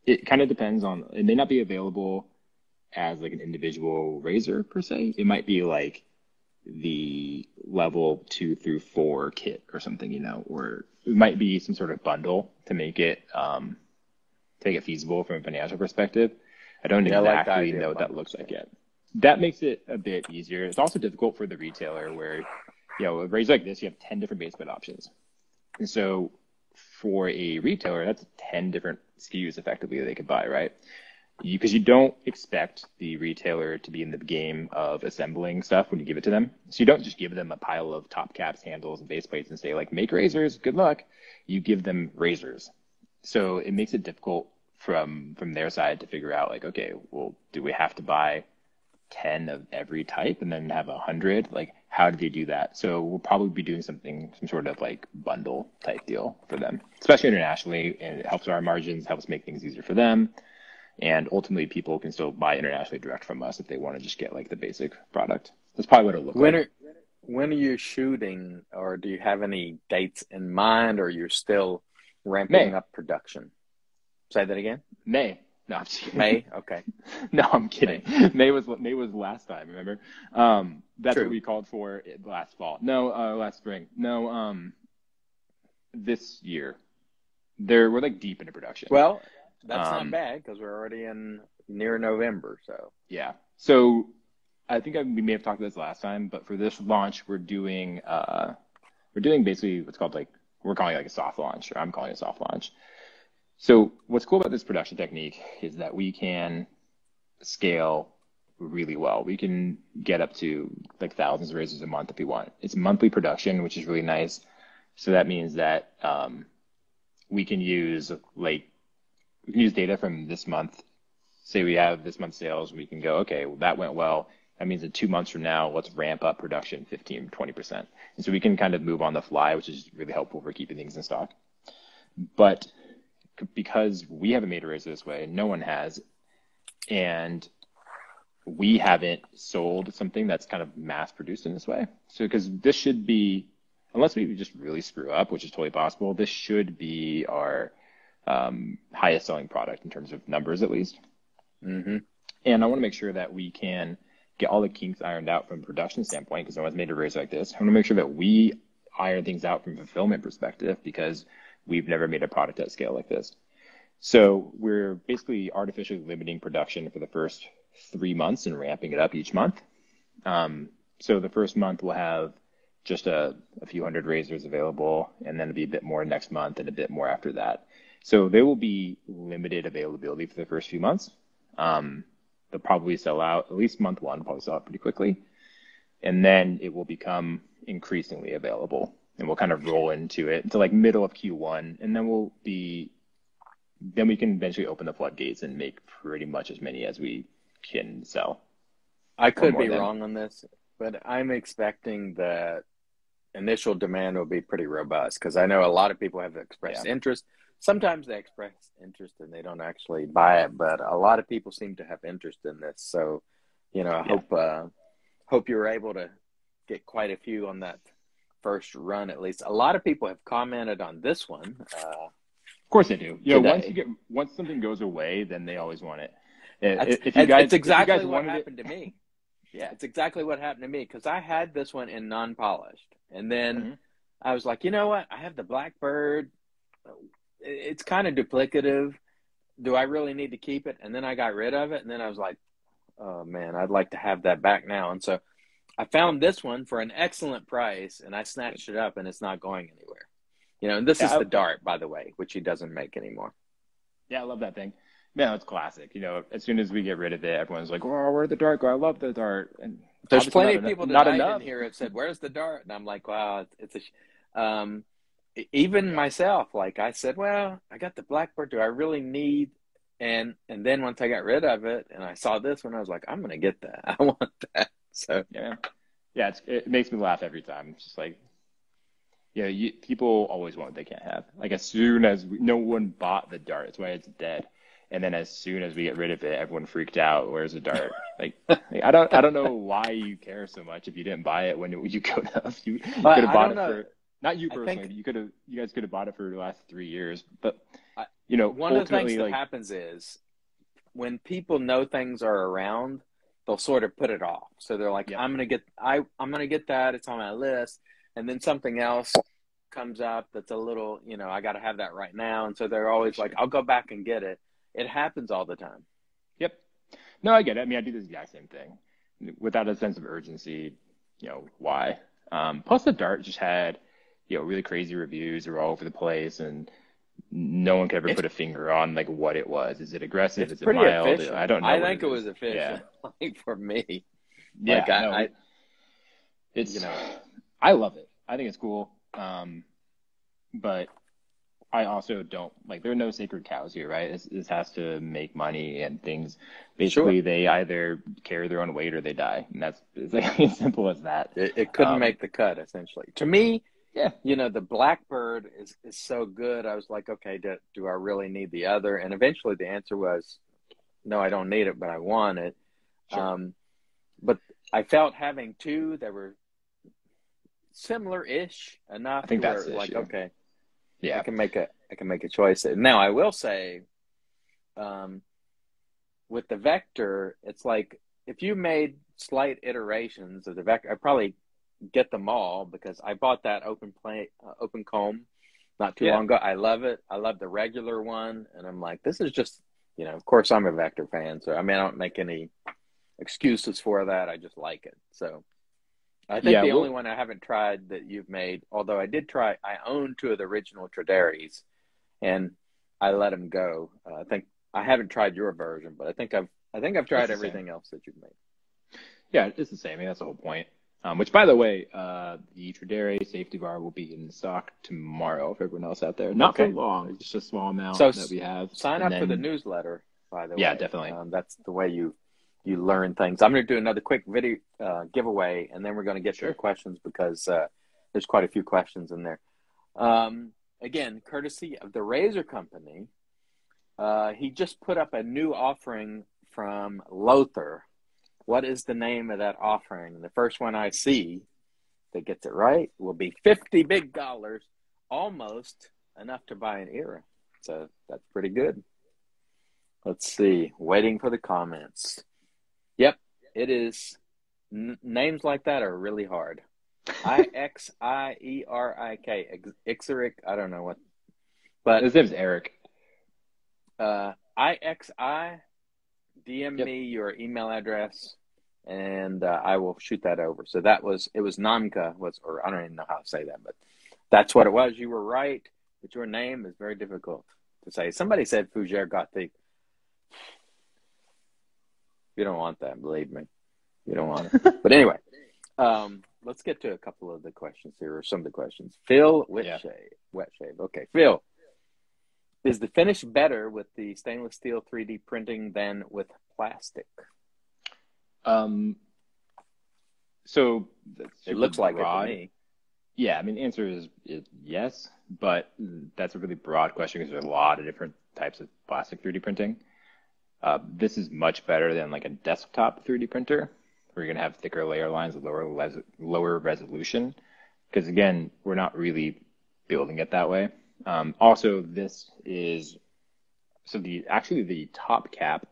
It kind of depends on, it may not be available as like an individual razor per se. It might be like the level 2 through 4 kit or something, or it might be some sort of bundle to make it feasible from a financial perspective. I don't exactly know what that looks like yet. That makes it a bit easier. It's also difficult for the retailer where, a razor like this, you have 10 different base plate options. And so for a retailer, that's 10 different SKUs effectively that they could buy, right? Because you don't expect the retailer to be in the game of assembling stuff when you give it to them. So you don't just give them a pile of top caps, handles, and base plates and say, like, make razors, good luck. You give them razors. So it makes it difficult from their side to figure out, like, okay, well, do we have to buy 10 of every type and then have 100? Like, how do they do that? So we'll probably be doing some sort of like bundle type deal for them, especially internationally. And it helps our margins, helps make things easier for them. And ultimately people can still buy internationally direct from us if they want to just get like the basic product. That's probably what it'll look like. When are you shooting, or do you have any dates in mind, or you're still ramping up production? Say that again? May. No, I'm just kidding. May? Okay. No, I'm kidding. May was last time, remember? That's true. What we called for last fall. No, last spring. No, this year. We're like deep into production. Well, that's not bad because we're already in near November, so. Yeah. So I think we may have talked about this last time, but for this launch, we're doing basically what's called like, we're calling it like a soft launch, or I'm calling it a soft launch. So what's cool about this production technique is that we can scale really well. We can get up to like thousands of razors a month if we want. It's monthly production, which is really nice. So that means that we can use data from this month. Say we have this month's sales, we can go, okay, well, that went well. That means that 2 months from now, let's ramp up production 15, 20%. And so we can kind of move on the fly, which is really helpful for keeping things in stock. But because we haven't made a razor this way, no one has, and we haven't sold something that's kind of mass produced in this way. So, because this should be, unless we just really screw up, which is totally possible, this should be our highest selling product in terms of numbers, at least. Mm-hmm. And I want to make sure that we can get all the kinks ironed out from a production standpoint, because no one's made a razor like this. I want to make sure that we iron things out from a fulfillment perspective, because we've never made a product at scale like this. So we're basically artificially limiting production for the first 3 months and ramping it up each month. So the first month we'll have just a few hundred razors available, and then it'll be a bit more next month and a bit more after that. So there will be limited availability for the first few months. They'll probably sell out, at least month one, probably sell out pretty quickly. And then it will become increasingly available, and we'll kind of roll into it until like middle of Q1. And then we'll be, then we can eventually open the floodgates and make pretty much as many as we can sell. I could be wrong on this, but I'm expecting that initial demand will be pretty robust, because I know a lot of people have expressed interest. Sometimes they express interest and they don't actually buy it, but a lot of people seem to have interest in this. So, you know, I hope you're able to get quite a few on that first run, at least. A lot of people have commented on this one. Of course they do. You know, once something goes away, then they always want it. It's exactly what happened to me. Yeah, it's exactly what happened to me, because I had this one in non-polished, and then I was like, you know what? I have the Blackbird. It's kind of duplicative. Do I really need to keep it? And then I got rid of it, and then I was like, oh, man, I'd like to have that back now. And so I found this one for an excellent price, and I snatched it up, and it's not going anywhere. You know, and this is the Dart, by the way, which he doesn't make anymore. Yeah, I love that thing. No, it's classic. You know, as soon as we get rid of it, everyone's like, oh, where'd the Dart go? I love the Dart. And there's plenty of people tonight in here have said, where's the Dart? And I'm like, wow, it's a even myself, like I said, well, I got the Blackbird. Do I really need? And then once I got rid of it and I saw this one, I was like, I'm going to get that. I want that. So, yeah, it makes me laugh every time. It's just like, yeah, people always want what they can't have. Like as soon as no one bought the Dart, that's why it's dead. And then as soon as we get rid of it, everyone freaked out. Where's the Dart? Like I don't know why you care so much if you didn't buy it when you could have. You could have bought it for, not you personally, but you guys could have bought it for the last 3 years. But you know, one of the things that happens is when people know things are around, they'll sort of put it off. So they're like, I'm gonna get that. It's on my list. And then something else comes up that's a little, you know, I got to have that right now. And so they're always like, I'll go back and get it. It happens all the time. Yep. No, I get it. I mean, I do the exact same thing without a sense of urgency. You know, why? Plus, the Dart just had, you know, really crazy reviews. They were all over the place, and no one could ever put a finger on like what it was. Is it aggressive? Is it mild? Efficient. I don't know. I think it was efficient. Yeah. Like for me. Yeah. Like, it's, you know, I love it. I think it's cool. But I also don't like, there are no sacred cows here, right? This has to make money and things. Basically, they either carry their own weight or they die. And that's, it's like as simple as that. It couldn't make the cut, essentially. To me, yeah, you know, the Blackbird is so good. I was like, okay, do I really need the other? And eventually the answer was, no, I don't need it, but I want it. Sure. But I felt having two that were similar-ish enough. I think that's like issue. Okay, yeah, I can make a choice. Now I will say, with the Vector, it's like if you made slight iterations of the Vector, I probably get them all because I bought that open comb not too long ago. I love it. I love the regular one, and I'm like, this is just, you know. Of course, I'm a Vector fan, so I mean, I don't make any excuses for that. I just like it so. I think the only one I haven't tried that you've made, although I did try, I own two of the original Tredaris, and I let them go. I think I haven't tried your version, but I think I've tried everything else that you've made. Yeah, it's the same. I mean, that's the whole point. Which, by the way, the Tredari safety bar will be in stock tomorrow. If everyone else out there, not for long, just a small amount that we have. Sign up for the newsletter, by the way. Yeah, definitely. That's the way you learn things. I'm going to do another quick video giveaway, and then we're going to get your questions because there's quite a few questions in there. Again, courtesy of the Razor Company, he just put up a new offering from Lothar what is the name of that offering? The first one I see that gets it right will be $50 big dollars, almost enough to buy an era. So that's pretty good. Let's see. Waiting for the comments. Yep, it is. Names like that are really hard. Ixierik. Ixierik. I don't know what. But his name's Eric. IXI. DM me your email address, and I will shoot that over. So that was, it was Namka, was, or I don't even know how to say that, but that's what it was. You were right, but your name is very difficult to say. Somebody said Fougere Gothic. You don't want that, believe me. You don't want it. But anyway, let's get to a couple of the questions here, or some of the questions. Phil Wetshave. Okay, Phil. Is the finish better with the stainless steel 3D printing than with plastic? So it looks like it to me. Yeah, I mean, the answer is yes, but that's a really broad question because there's a lot of different types of plastic 3D printing. This is much better than like a desktop 3D printer where you're going to have thicker layer lines with lower resolution because, again, we're not really building it that way. Also, this is, so the top cap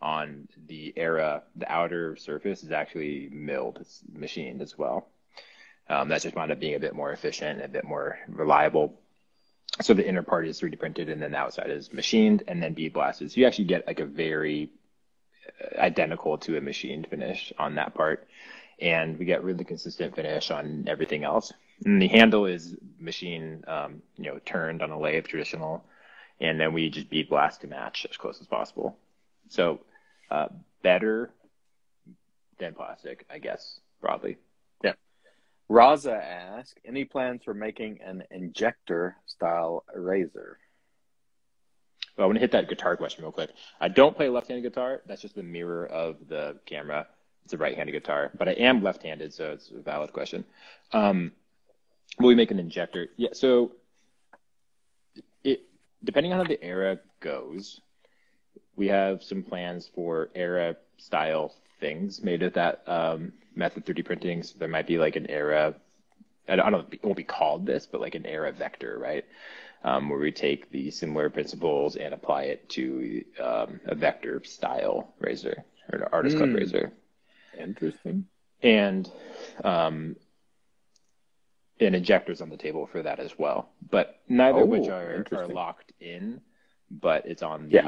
on the Era, the outer surface is actually milled, it's machined as well. That's just wound up being a bit more efficient, a bit more reliable. So the inner part is 3D printed and then the outside is machined and then bead blasted. So you actually get like a very identical to a machined finish on that part. And we get really consistent finish on everything else. And the handle is machine, turned on a lathe, traditional, and then we just bead blast to match as close as possible. So better than plastic, I guess, probably. Yeah. Raza asks, any plans for making an injector-style razor? Well, I want to hit that guitar question real quick. I don't play left-handed guitar. That's just the mirror of the camera. It's a right-handed guitar, but I am left-handed, so it's a valid question. Will we make an injector? Yeah, so it, depending on how the Era goes, we have some plans for Era-style things made of that method 3D printing. So there might be like an Era, it won't be called this, but like an Era vector, right? Where we take the similar principles and apply it to a vector-style razor or an Artist Club razor. Interesting. And an injector's on the table for that as well. But neither of which are locked in, but it's on the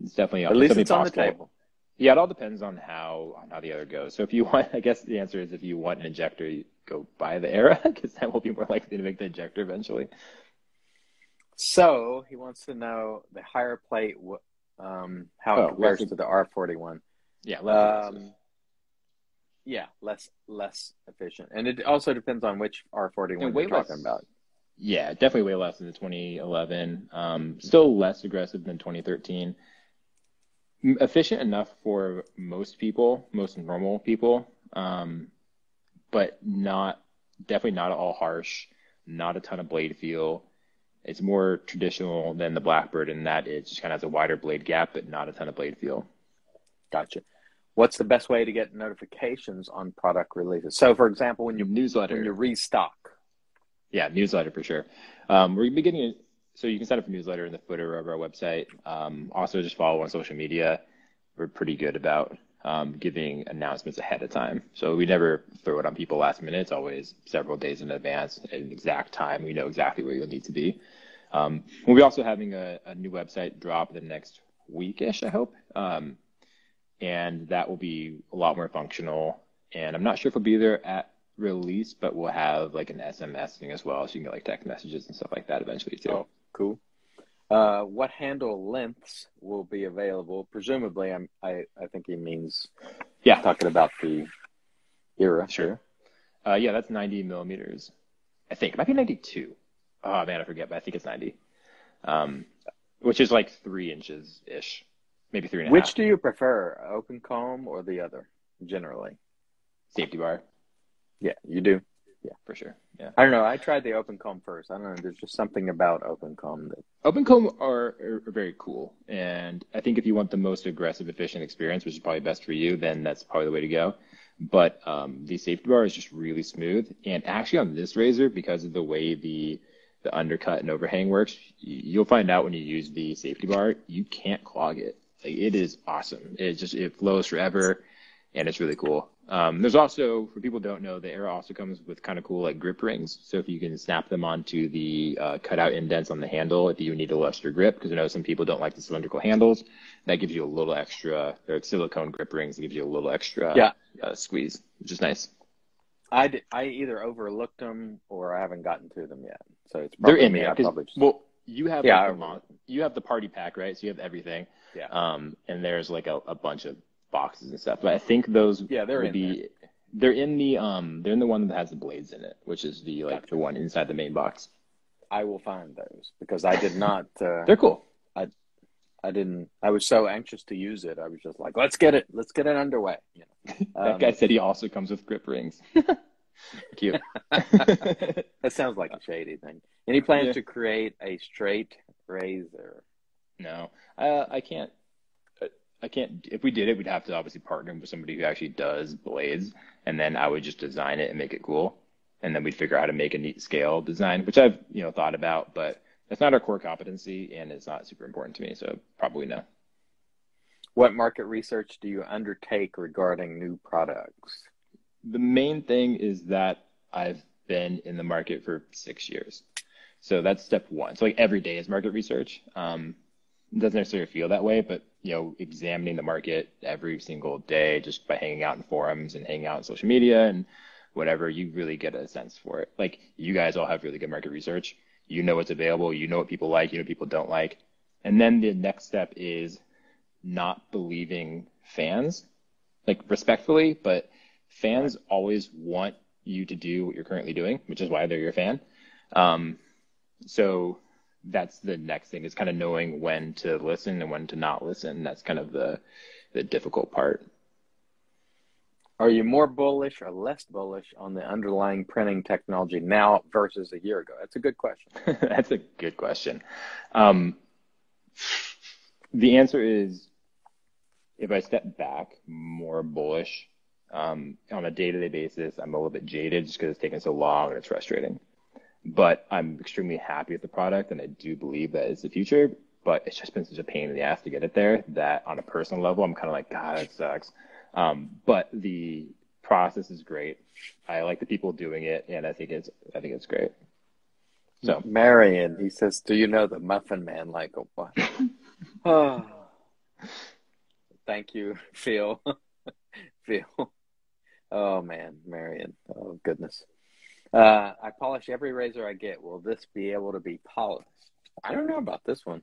it's definitely at least it's on the table. Yeah, it all depends on how the other goes. So if you want, I guess the answer is if you want an injector, you go buy the Era because that will be more likely to make the injector eventually. So he wants to know the higher plate how it compares to the R41. Yeah, less efficient, and it also depends on which R41 you're talking about. Yeah, definitely way less than the 2011. Still less aggressive than 2013. Efficient enough for most people, most normal people, but definitely not at all harsh. Not a ton of blade feel. It's more traditional than the Blackbird in that it just kind of has a wider blade gap, but not a ton of blade feel. Gotcha. What's the best way to get notifications on product releases? So, for example, when you restock. Yeah, newsletter for sure. We're beginning, so you can sign up for newsletter in the footer of our website. Also, just follow on social media. We're pretty good about giving announcements ahead of time. So we never throw it on people last minute. It's always several days in advance at an exact time. We know exactly where you'll need to be. We'll be also having a new website drop the next week-ish, I hope. And that will be a lot more functional. And I'm not sure if it'll be there at release, but we'll have like an SMS thing as well. So you can get like text messages and stuff like that eventually too. Oh, cool. What handle lengths will be available? Presumably, I think he means talking about the Era. Sure. Yeah, that's 90 millimeters. I think. It might be 92. Oh, man, I forget, but I think it's 90. Which is like 3 inches-ish. Maybe 3.5. Which do you prefer, open comb or the other, generally? Safety bar. Yeah, you do. Yeah, for sure. Yeah, I don't know. I tried the open comb first. I don't know. There's just something about open comb. Open comb are very cool, and I think if you want the most aggressive, efficient experience, which is probably best for you, then that's probably the way to go. But the safety bar is just really smooth, and actually on this razor, because of the way the undercut and overhang works, you'll find out when you use the safety bar, you can't clog it. Like, it is awesome. It flows forever, and it's really cool. There's also, for people who don't know, the Era also comes with kind of cool like grip rings. So if you can snap them onto the cutout indents on the handle, if you need a luster grip, because I know some people don't like the cylindrical handles, that gives you a little extra. They're like silicone grip rings that gives you a little extra squeeze, which is nice. I either overlooked them or I haven't gotten to them yet. So it's probably they're in there. Well, you have you have the party pack, right? So you have everything. Yeah. And there's like a bunch of boxes and stuff, but I think those they're in the one that has the blades in it, which is the like the one inside the main box. I will find those because I did not. They're cool. I didn't. I was so anxious to use it. I was just like, let's get it underway. You know? That guy said he also comes with grip rings. Cute. That sounds like a shady thing. Any plans to create a straight razor? No, I can't. I can't. If we did it, we'd have to obviously partner with somebody who actually does blades, and then I would just design it and make it cool, and then we'd figure out how to make a neat scale design, which I've thought about, but it's not our core competency, and it's not super important to me, so probably no. What market research do you undertake regarding new products? The main thing is that I've been in the market for 6 years, so that's step one. So like every day is market research. Doesn't necessarily feel that way, but examining the market every single day just by hanging out in forums and hanging out on social media and whatever, you really get a sense for it. Like, you guys all have really good market research. You know what's available. You know what people like. You know what people don't like. And then the next step is not believing fans, like respectfully, but fans always want you to do what you're currently doing, which is why they're your fan. So that's the next thing, is kind of knowing when to listen and when to not listen. That's kind of the difficult part. Are you more bullish or less bullish on the underlying printing technology now versus a year ago? That's a good question. That's a good question. The answer is, if I step back, more bullish. On a day-to-day basis, I'm a little bit jaded just because it's taken so long and it's frustrating. But I'm extremely happy with the product, and I do believe that it's the future, but it's just been such a pain in the ass to get it there that on a personal level, I'm kind of like, God, that sucks. But the process is great. I like the people doing it, and I think it's great. So Marion, he says, do you know the Muffin Man? Like, oh, what? Oh. Thank you, Phil. Phil. Oh, man, Marion. Oh, goodness. I polish every razor I get. Will this be able to be polished? I don't know about this one.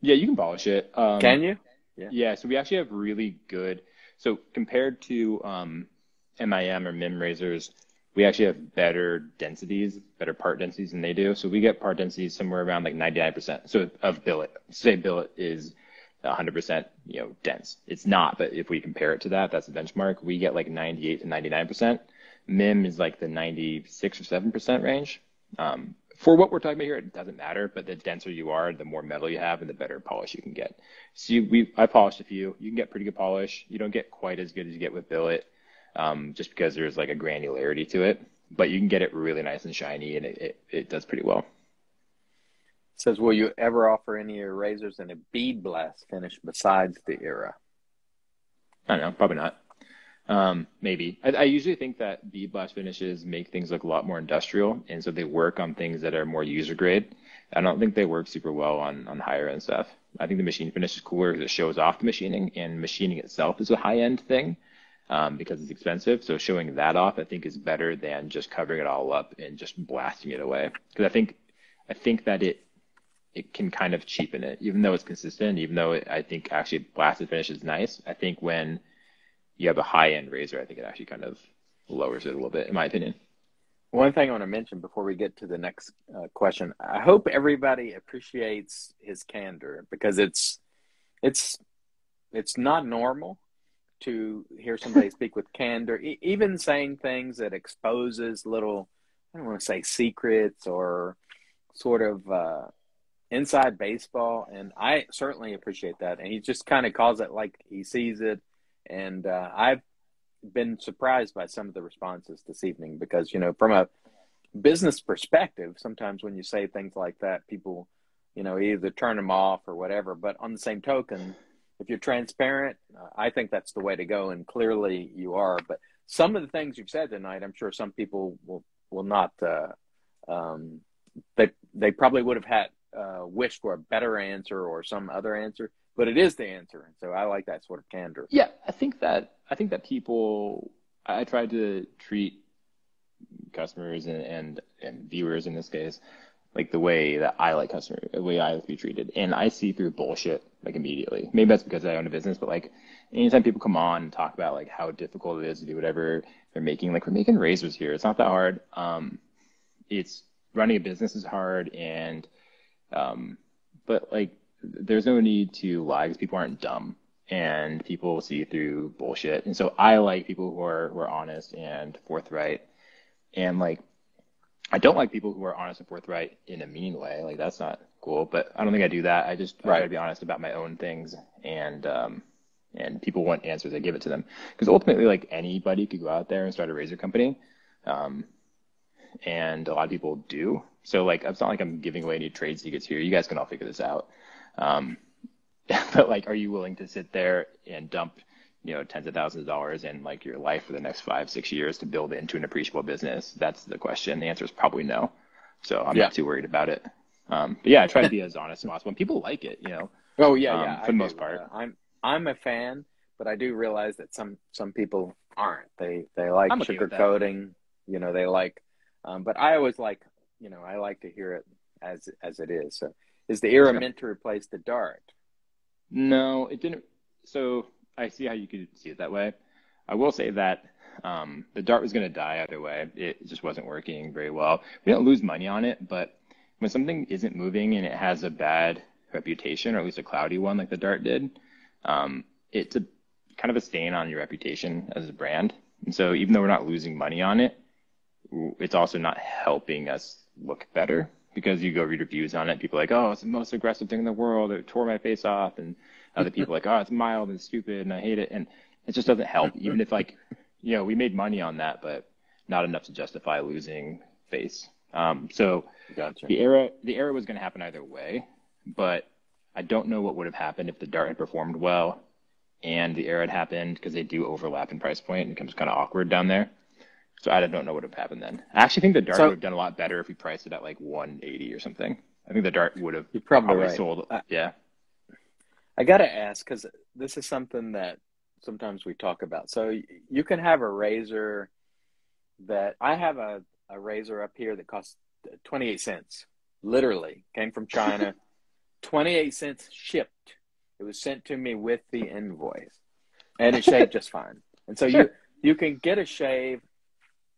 Yeah, you can polish it. Can you? Yeah, so we actually have really good. So compared to MIM or MIM razors, we actually have better part densities than they do. So we get part densities somewhere around like 99%. So of billet, say billet is 100%, dense. It's not, but if we compare it to that, that's the benchmark. We get like 98 to 99%. MIM is like the 96 or 7% range. For what we're talking about here, it doesn't matter, but the denser you are, the more metal you have, and the better polish you can get. So I polished a few. You can get pretty good polish. You don't get quite as good as you get with billet, just because there's like a granularity to it, but you can get it really nice and shiny, and it does pretty well. It says, will you ever offer any of your razors in a bead blast finish besides the Era? I don't know, probably not. Maybe. I usually think that bead blast finishes make things look a lot more industrial, and so they work on things that are more user grade. I don't think they work super well on higher end stuff. I think the machine finish is cooler because it shows off the machining, and machining itself is a high end thing because it's expensive. So showing that off, I think, is better than just covering it all up and just blasting it away. Because I think that it can kind of cheapen it, even though it's consistent. Even though I think actually blasted finish is nice. I think when you have a high-end razor, I think it actually kind of lowers it a little bit, in my opinion. One thing I want to mention before we get to the next question, I hope everybody appreciates his candor, because it's not normal to hear somebody speak with candor, even saying things that exposes little I don't want to say secrets or sort of inside baseball. And I certainly appreciate that. And he just kind of calls it like he sees it. And I've been surprised by some of the responses this evening because, you know, from a business perspective, sometimes when you say things like that, people, you know, either turn them off or whatever. But on the same token, if you're transparent, I think that's the way to go. And clearly you are. But some of the things you've said tonight, I'm sure some people will not, they probably would have had wished for a better answer or some other answer, but it is the answer. And so I like that sort of candor. Yeah, I think that people, I try to treat customers and viewers in this case, like the way that I like customers, the way I like to be treated. And I see through bullshit, like, immediately. Maybe that's because I own a business, but, like, anytime people come on and talk about, like, how difficult it is to do whatever they're making, like, we're making razors here. It's not that hard. It's running a business is hard, and, but, like, there's no need to lie because people aren't dumb, and people see through bullshit. And so I like people who are honest and forthright, and, like, I don't like people who are honest and forthright in a mean way. Like, that's not cool, but I don't think I do that. I just try to be honest about my own things, and people want answers, I give it to them. Because ultimately, like, anybody could go out there and start a razor company, and a lot of people do. So, like, it's not like I'm giving away any trade secrets here. You guys can all figure this out. But, like, are you willing to sit there and dump, you know, tens of thousands of dollars in, like, your life for the next 5-6 years to build into an appreciable business? That's the question. The answer is probably no. So I'm not too worried about it. But yeah, I try to be as honest as possible. And people like it, you know. Oh yeah, yeah. For the most part, I'm a fan, but I do realize that some people aren't. They like sugarcoating, you know. They like, but I always like, you know, I like to hear it as it is. So is the era meant to replace the Dart? No, it didn't. So I see how you could see it that way. I will say that the Dart was going to die either way. It just wasn't working very well. We didn't lose money on it, but when something isn't moving and it has a bad reputation, or at least a cloudy one like the Dart did, it's a kind of a stain on your reputation as a brand. And so even though we're not losing money on it, it's also not helping us look better, because you go read reviews on it. People are like, oh, it's the most aggressive thing in the world. It tore my face off. And other people like, oh, it's mild and stupid and I hate it. And it just doesn't help. Even if, like, you know, we made money on that, but not enough to justify losing face. So gotcha. The era was going to happen either way, but I don't know what would have happened if the Dart had performed well and the era had happened, because they do overlap in price point and it becomes kind of awkward down there. So I don't know what would have happened then. I actually think the Dart would have done a lot better if we priced it at like 180 or something. I think the Dart would have probably sold. Yeah. I got to ask, because this is something that sometimes we talk about. So you can have a razor that, I have a razor up here that costs 28 cents, literally. Came from China, 28 cents shipped. It was sent to me with the invoice. And it shaved just fine. And so you can get a shave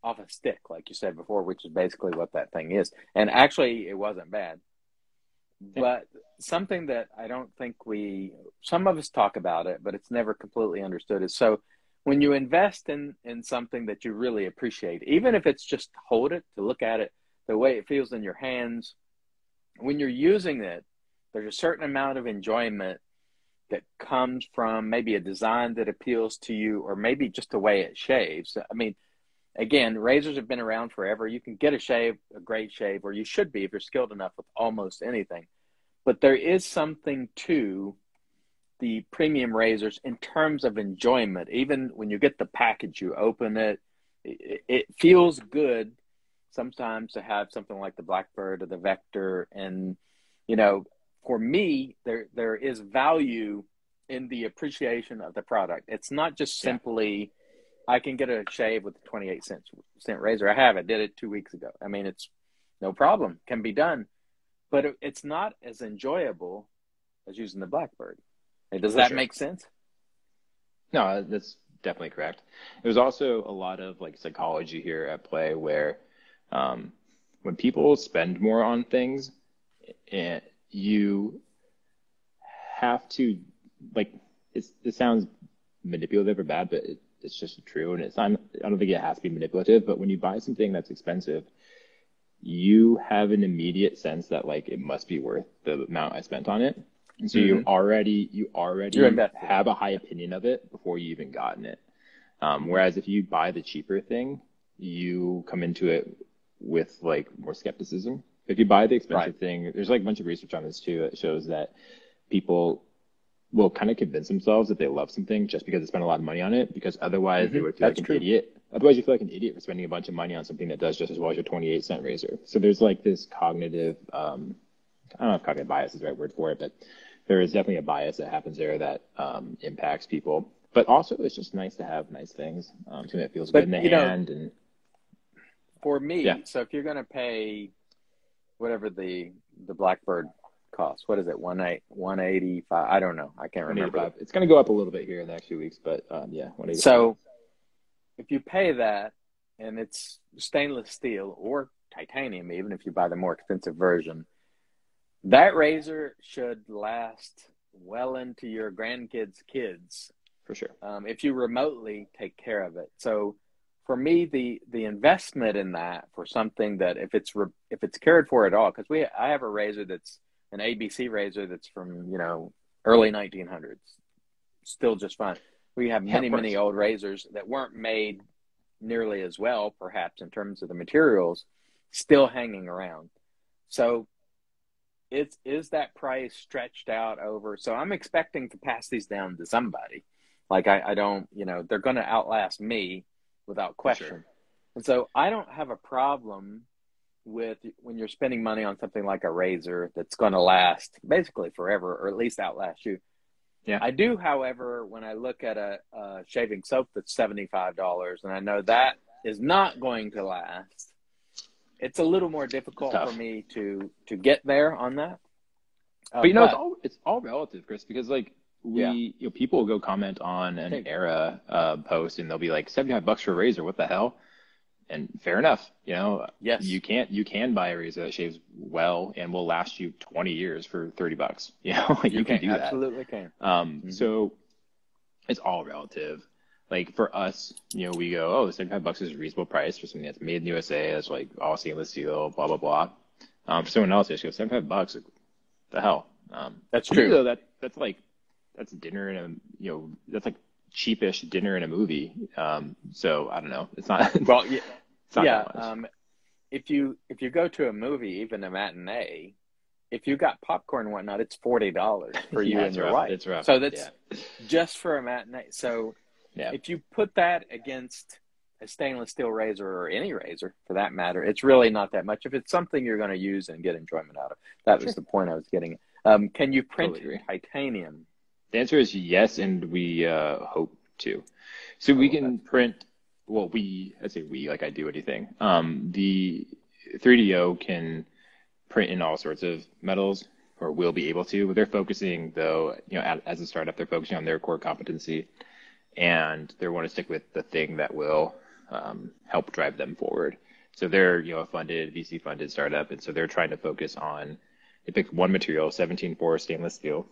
off a stick, like you said before, which is basically what that thing is. And actually, it wasn't bad. But something that I don't think some of us talk about it, but it's never completely understood, is so when you invest in something that you really appreciate, even if it's just hold it, to look at it, the way it feels in your hands, when you're using it, there's a certain amount of enjoyment that comes from maybe a design that appeals to you, or maybe just the way it shaves. I mean, again, razors have been around forever. You can get a great shave, or you should be if you're skilled enough, with almost anything. But there is something to the premium razors in terms of enjoyment. Even when you get the package, you open it, it feels good sometimes to have something like the Blackbird or the Vector. And, you know, for me, there is value in the appreciation of the product. It's not just simply, I can get a shave with a 28-cent razor. I have. I did it 2 weeks ago. I mean, it's no problem. Can be done. But it's not as enjoyable as using the Blackbird. Does that make sense? No, that's definitely correct. There's also a lot of, like, psychology here at play where when people spend more on things, you have to, like, it sounds manipulative or bad, but it's just true, and I don't think it has to be manipulative, but when you buy something that's expensive, you have an immediate sense that like it must be worth the amount I spent on it. And so you already have a high opinion of it before you even gotten it. Whereas if you buy the cheaper thing, you come into it with like more skepticism. If you buy the expensive thing, there's like a bunch of research on this too. It shows that people will kind of convince themselves that they love something just because they spent a lot of money on it, because otherwise they would feel like an idiot. Otherwise you feel like an idiot for spending a bunch of money on something that does just as well as your 28-cent razor. So there's like this cognitive, I don't know if cognitive bias is the right word for it, but there is definitely a bias that happens there that impacts people. But also, it's just nice to have nice things, something that feels good in the hand. And for me, so if you're going to pay whatever the Blackbird costs, what is it, 185? I don't know. I can't remember. It's going to go up a little bit here in the next few weeks, but yeah, 185. So if you pay that, and it's stainless steel or titanium, even if you buy the more expensive version, that razor should last well into your grandkids' kids. For sure. If you remotely take care of it. So for me, the investment in that for something that if it's cared for at all, because I have a razor that's an ABC razor that's from, early 1900s, still just fine. We have many old razors that weren't made nearly as well, perhaps in terms of the materials, still hanging around. So is that price stretched out over? So I'm expecting to pass these down to somebody. Like I don't, they're going to outlast me without question. Sure. And so I don't have a problem with when you're spending money on something like a razor that's going to last basically forever, or at least outlast you. Yeah. I do, however, when I look at a shaving soap that's $75 and I know that is not going to last, it's a little more difficult for me to get there on that. But it's all relative, Chris, because like, people will go comment on an Era post and they'll be like, $75 for a razor, what the hell? And fair enough, you can buy a razor that shaves well and will last you 20 years for $30. You can do that. Absolutely. So it's all relative. Like for us, we go, oh, $75 is a reasonable price for something that's made in the USA, that's like all stainless steel, blah blah blah. For someone else, they just go $75, like, the hell. That's true. Though that's like, that's dinner in a, that's like cheapish dinner in a movie. So I don't know. It's not, well, yeah, it's not that much. If you go to a movie, even a matinee, if you got popcorn and whatnot, it's $40 for you and your wife. It's rough. So that's just for a matinee. So if you put that against a stainless steel razor or any razor for that matter, it's really not that much. If it's something you're going to use and get enjoyment out of, that was the point I was getting. Can you print titanium? The answer is yes, and we hope to. So we can print, well, like I do anything. The 3DO can print in all sorts of metals, or will be able to. They're focusing, though, as a startup, they're focusing on their core competency, and they want to stick with the thing that will help drive them forward. So they're, a VC-funded startup, and so they're trying to focus on, they pick one material, 17-4 stainless steel,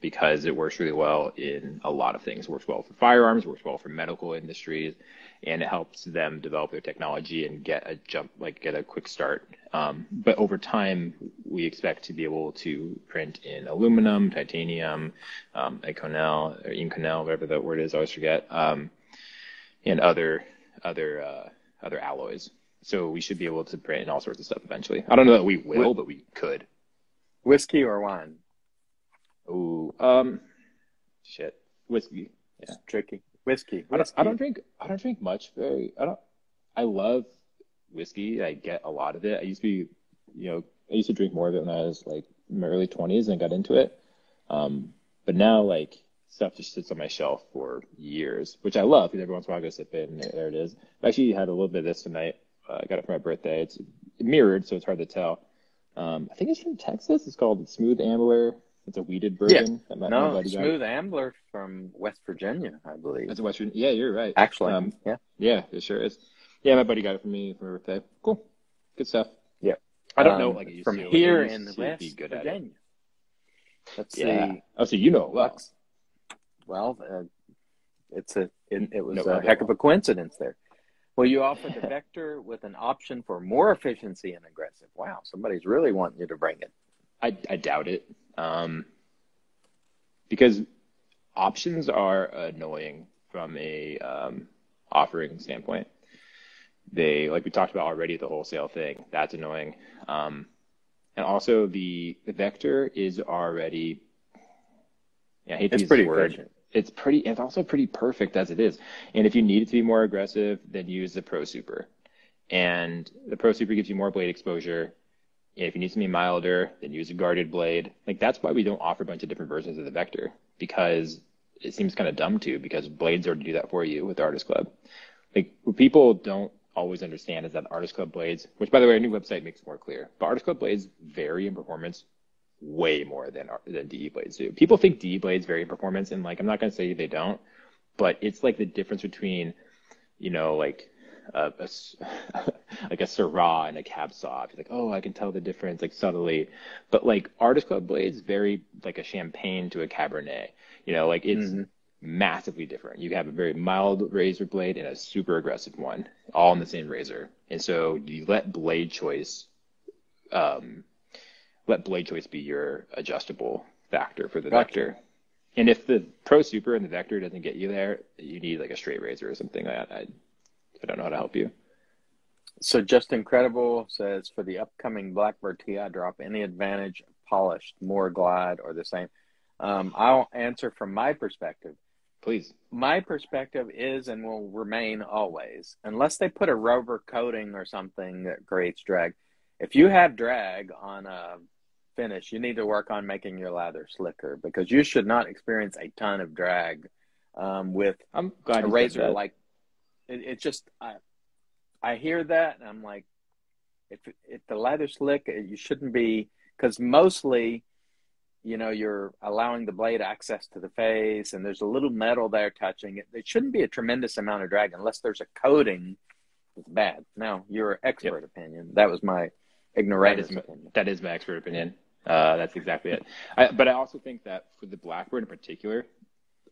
because it works really well in a lot of things. It works well for firearms, works well for medical industries, and it helps them develop their technology and get a quick start. But over time, we expect to be able to print in aluminum, titanium, Inconel, whatever that word is, I always forget, and other alloys. So we should be able to print in all sorts of stuff eventually. I don't know that we will, but we could. Whiskey or wine? Ooh, shit, whiskey. Yeah, it's tricky. Whiskey. I don't drink much. I love whiskey. I get a lot of it. I used to drink more of it when I was like in my early 20s and got into it. But now like stuff just sits on my shelf for years, which I love because every once in a while I go sip it and there it is. I actually had a little bit of this tonight. I got it for my birthday. It's mirrored, so it's hard to tell. I think it's from Texas. It's called Smooth Ambler. It's a weeded bourbon. Yeah. Smooth Ambler from West Virginia, I believe. That's West Virginia. Yeah, you're right. Actually, yeah. Yeah, it sure is. Yeah, my buddy got it for me for my birthday. Cool. Good stuff. Yeah. I don't know. Like from here in the West Virginia. Let's see. Oh, so you know it well. Well, it was a heck of a coincidence there. Well, you offered the Vector with an option for more efficiency and aggressive. Wow, somebody's really wanting you to bring it. I doubt it. Because options are annoying from a offering standpoint. They, like we talked about already, the wholesale thing, that's annoying. And also the Vector is already, yeah, I hate to use the word. It's pretty, it's also pretty perfect as it is. And if you need it to be more aggressive, then use the Pro Super. And the Pro Super gives you more blade exposure. And if you need something milder, then use a guarded blade. Like, that's why we don't offer a bunch of different versions of the Vector, because it seems kind of dumb to, because blades already do that for you with Artist Club. Like, what people don't always understand is that Artist Club blades, which, by the way, our new website makes more clear, but Artist Club blades vary in performance way more than DE blades do. People think DE blades vary in performance, and, like, I'm not going to say they don't, but it's like the difference between, you know, like a Syrah and a Cab Saw. It's like, oh, I can tell the difference, like, subtly, but, like, Artist Club blades vary like a Champagne to a Cabernet, you know, like, it's massively different. You have a very mild razor blade and a super aggressive one, all in the same razor. And so you let blade choice be your adjustable factor for the Vector. And if the Pro Super and the Vector doesn't get you there, you need like a straight razor or something like that. I don't know how to help you. So Just Incredible says, for the upcoming Blackbird TI drop, any advantage, polished, more glide, or the same? I'll answer from my perspective. Please. My perspective is and will remain always, unless they put a rubber coating or something that creates drag. If you have drag on a finish, you need to work on making your lather slicker, because you should not experience a ton of drag with a razor. Like, it's just, I hear that, and I'm like, if the lather's slick, you shouldn't be, because mostly, you know, you're allowing the blade access to the face, and there's a little metal there touching it. It shouldn't be a tremendous amount of drag unless there's a coating that's bad. Now, your expert opinion. That was my ignoramus opinion. That is my expert opinion. That's exactly it. But I also think that for the Blackbird in particular,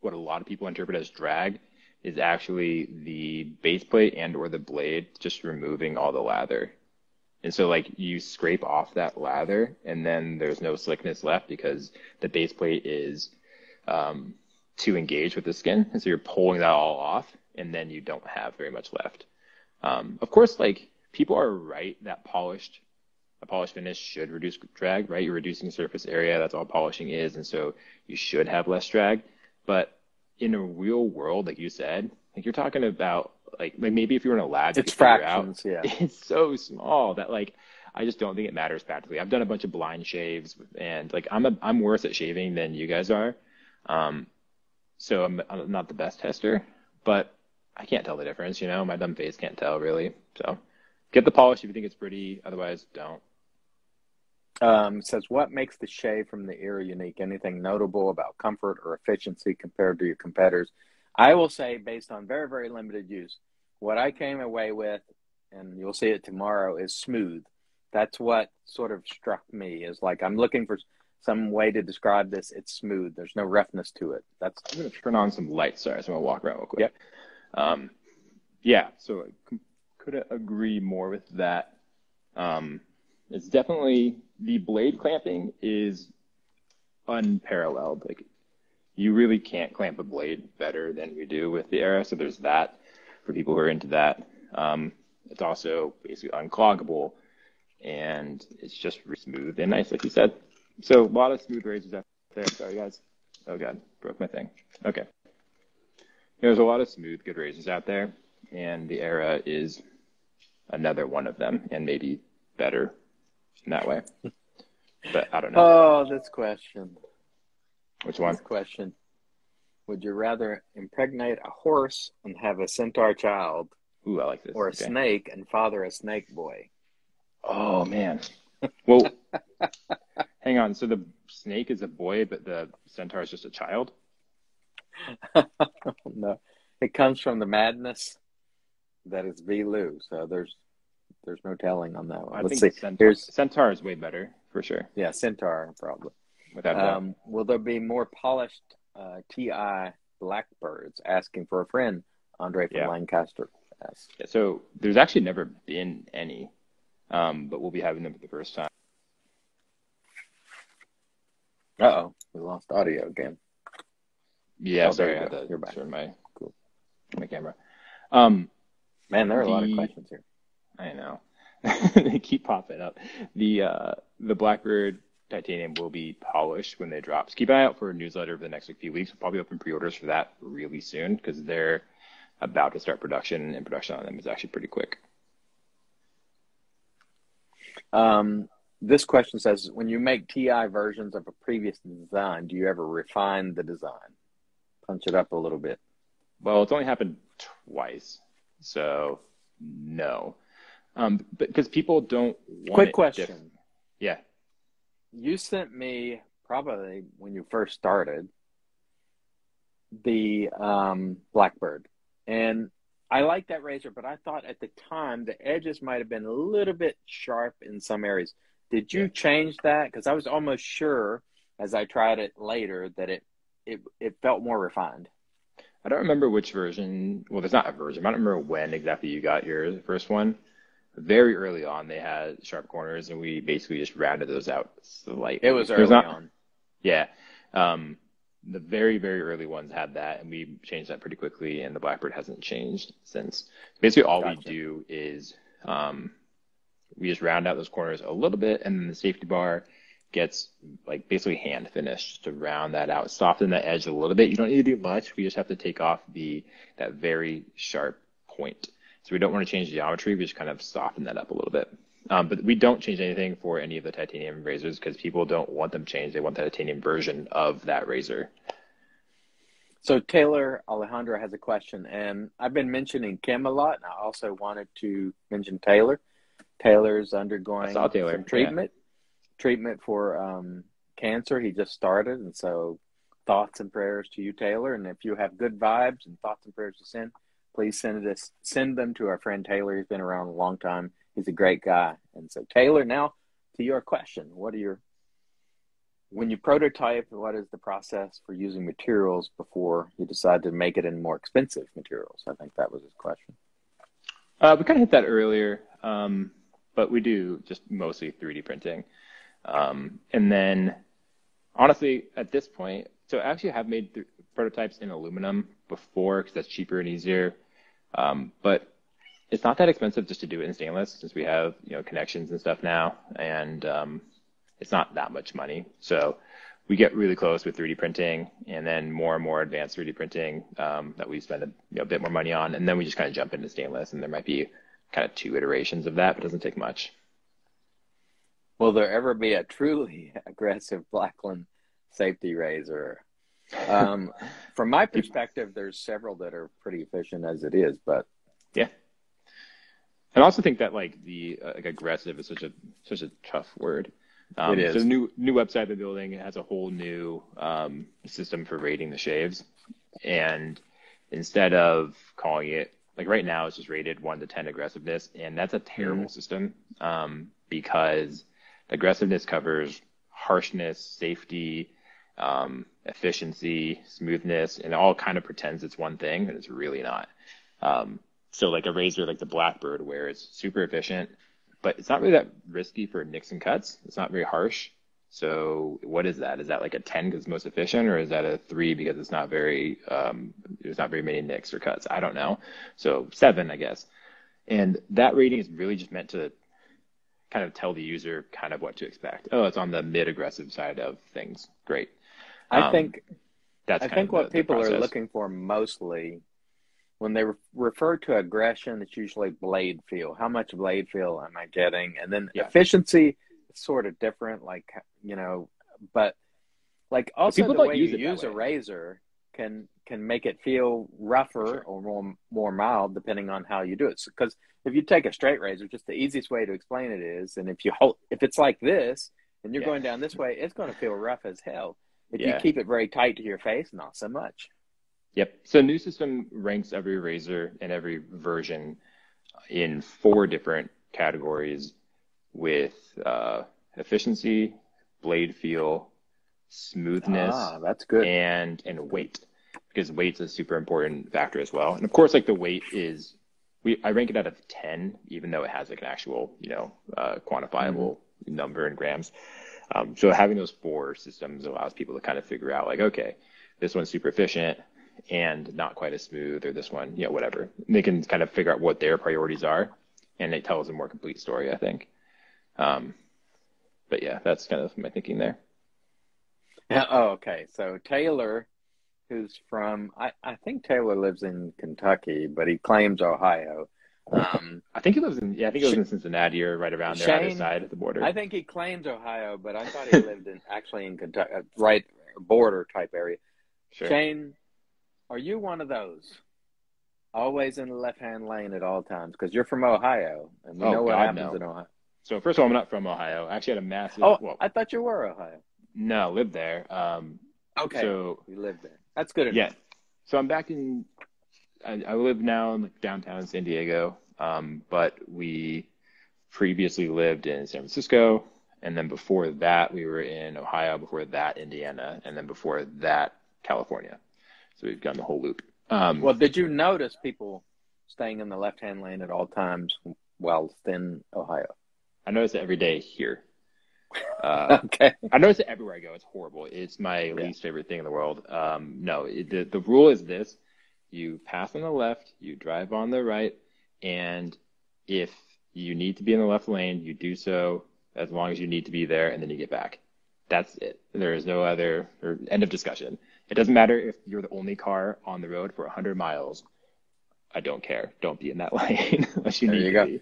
what a lot of people interpret as drag is actually the base plate and or the blade just removing all the lather. And so, like, you scrape off that lather, and then there's no slickness left because the base plate is too engaged with the skin. And so you're pulling that all off, and then you don't have very much left. Of course, like, people are right that a polished finish should reduce drag, right? You're reducing surface area. That's all polishing is. And so you should have less drag. But in a real world, like you said, like, you're talking about, like maybe if you were in a lab, it's fractions, it's so small that, like, I just don't think it matters practically. I've done a bunch of blind shaves, and, like, I'm worse at shaving than you guys are, so I'm not the best tester, but I can't tell the difference. You know, my dumb face can't tell really. So get the polish if you think it's pretty. Otherwise, don't. It says, what makes the shave from the era unique? Anything notable about comfort or efficiency compared to your competitors? I will say, based on very, very limited use, what I came away with, and you'll see it tomorrow, is smooth. That's what sort of struck me, is like, I'm looking for some way to describe this. It's smooth. There's no roughness to it. That's. I'm going to turn on some lights. Sorry, so I'm going to walk around real quick. Yep. Yeah, so I could agree more with that. It's definitely, the blade clamping is unparalleled. Like, you really can't clamp a blade better than we do with the Era. So there's that for people who are into that. It's also basically uncloggable, and it's just smooth and nice, like you said. So a lot of smooth razors out there. Sorry, guys. Oh, God, broke my thing. Okay. There's a lot of smooth, good razors out there, and the Era is another one of them, and maybe better in that way. But I don't know. Oh, this question. Which one? This question. Would you rather impregnate a horse and have a centaur child? Ooh, I like this. Or a snake and father a snake boy? Oh, man. Well, hang on. So the snake is a boy, but the centaur is just a child? No. It comes from the madness that is V. Lou. So there's no telling on that one. Let's see. Centaur is way better, for sure. Yeah, centaur, probably. Will there be more polished TI Blackbirds? Asking for a friend, Andre from Lancaster. Yes. Yeah, so there's actually never been any, but we'll be having them for the first time. Uh-oh, we lost audio again. Yeah, oh, sorry, I had to turn my camera. Man, there are a lot of questions here. I know. They keep popping up. The Blackbird Titanium will be polished when they drop. So keep an eye out for a newsletter over the next few weeks. We'll probably open pre-orders for that really soon because they're about to start production, and production on them is actually pretty quick. This question says, when you make TI versions of a previous design, do you ever refine the design? Punch it up a little bit. Well, it's only happened twice, so no. Because people don't want Quick question. Yeah. You sent me, probably when you first started, the Blackbird. And I like that razor, but I thought at the time the edges might have been a little bit sharp in some areas. Did you change that? Because I was almost sure as I tried it later that it felt more refined. I don't remember which version. Well, there's not a version. I don't remember when exactly you got your first one. Very early on, they had sharp corners, and we basically just rounded those out slightly. It was early on. Yeah. The very, very early ones had that, and we changed that pretty quickly, and the Blackbird hasn't changed since. Basically, all we do is we just round out those corners a little bit, and then the safety bar gets like basically hand finished to round that out, soften that edge a little bit. You don't need to do much. We just have to take off that very sharp point. So we don't want to change geometry. We just kind of soften that up a little bit. But we don't change anything for any of the titanium razors because people don't want them changed. They want the titanium version of that razor. So Taylor Alejandro has a question, and I've been mentioning Kim a lot, and I also wanted to mention Taylor. Taylor's undergoing some treatment for cancer. He just started, and so thoughts and prayers to you, Taylor. And if you have good vibes and thoughts and prayers to send, please send them to our friend Taylor. He's been around a long time. He's a great guy. And so, Taylor, now to your question. When you prototype, what is the process for using materials before you decide to make it in more expensive materials? I think that was his question. We kind of hit that earlier, but we do just mostly 3D printing. And then, honestly, at this point, so I actually have made prototypes in aluminum before because that's cheaper and easier. But it's not that expensive just to do it in stainless since we have, connections and stuff now, and it's not that much money. So we get really close with 3D printing, and then more and more advanced 3D printing that we spend a bit more money on, and then we just kind of jump into stainless, and there might be kind of two iterations of that, but it doesn't take much. Will there ever be a truly aggressive Blackland safety razor? From my perspective, there's several that are pretty efficient as it is, but yeah. And I also think that aggressive is such a tough word. It is. So the new website they're building, it has a whole new system for rating the shaves, and instead of calling it right now it's just rated 1 to 10 aggressiveness, and that's a terrible system because aggressiveness covers harshness, safety, efficiency, smoothness, and it all kind of pretends it's one thing, and it's really not. So a razor like the Blackbird, where it's super efficient, but it's not really that risky for nicks and cuts. It's not very harsh. So what is that? Is that a 10 because it's most efficient, or is that a 3 because it's not very there's not very many nicks or cuts? I don't know. So 7, I guess. And that rating is really just meant to kind of tell the user kind of what to expect. Oh, it's on the mid-aggressive side of things. Great. I think what people are looking for mostly when they refer to aggression, it's usually blade feel. How much blade feel am I getting? And then efficiency is sort of different, but also the way you use a razor can make it feel rougher or more mild depending on how you do it. Because if you take a straight razor, just the easiest way to explain it is, and if it's like this and you're going down this way, it's going to feel rough as hell. If you keep it very tight to your face, not so much. Yep. So new system ranks every razor and every version in 4 different categories with efficiency, blade feel, smoothness, that's good, and weight, because weight's a super important factor as well. And of course, the weight is I rank it out of 10, even though it has like an actual, quantifiable number in grams. So having those four systems allows people to kind of figure out like, okay, this one's super efficient and not quite as smooth, or this one, whatever. And they can kind of figure out what their priorities are, and it tells a more complete story, I think. But yeah, that's kind of my thinking there. Oh, okay. So Taylor, who's from, I think Taylor lives in Kentucky, but he claims Ohio. I think he lives in, I think he lives in Cincinnati or right around there, on the side of the border. I think he claims Ohio, but I thought he lived in, actually in Kentucky, right border type area. Sure. Shane, are you one of those? Always in the left-hand lane at all times, because you're from Ohio, and we know what happens in Ohio. So first of all, I'm not from Ohio. I actually had a massive... Oh, well, I thought you were Ohio. No, lived there. Okay, so you lived there. That's good enough. Yeah. So I'm back in... I live now in downtown San Diego, but we previously lived in San Francisco, and then before that, we were in Ohio, before that, Indiana, and then before that, California. So we've gone the whole loop. Well, did you notice people staying in the left-hand lane at all times whilst in Ohio? I notice it every day here. Okay. I notice it everywhere I go. It's horrible. It's my least favorite thing in the world. The rule is this. You pass on the left, you drive on the right, and if you need to be in the left lane, you do so as long as you need to be there, and then you get back. That's it. There is no other, or end of discussion. It doesn't matter if you're the only car on the road for 100 miles. I don't care. Don't be in that lane unless you need to be.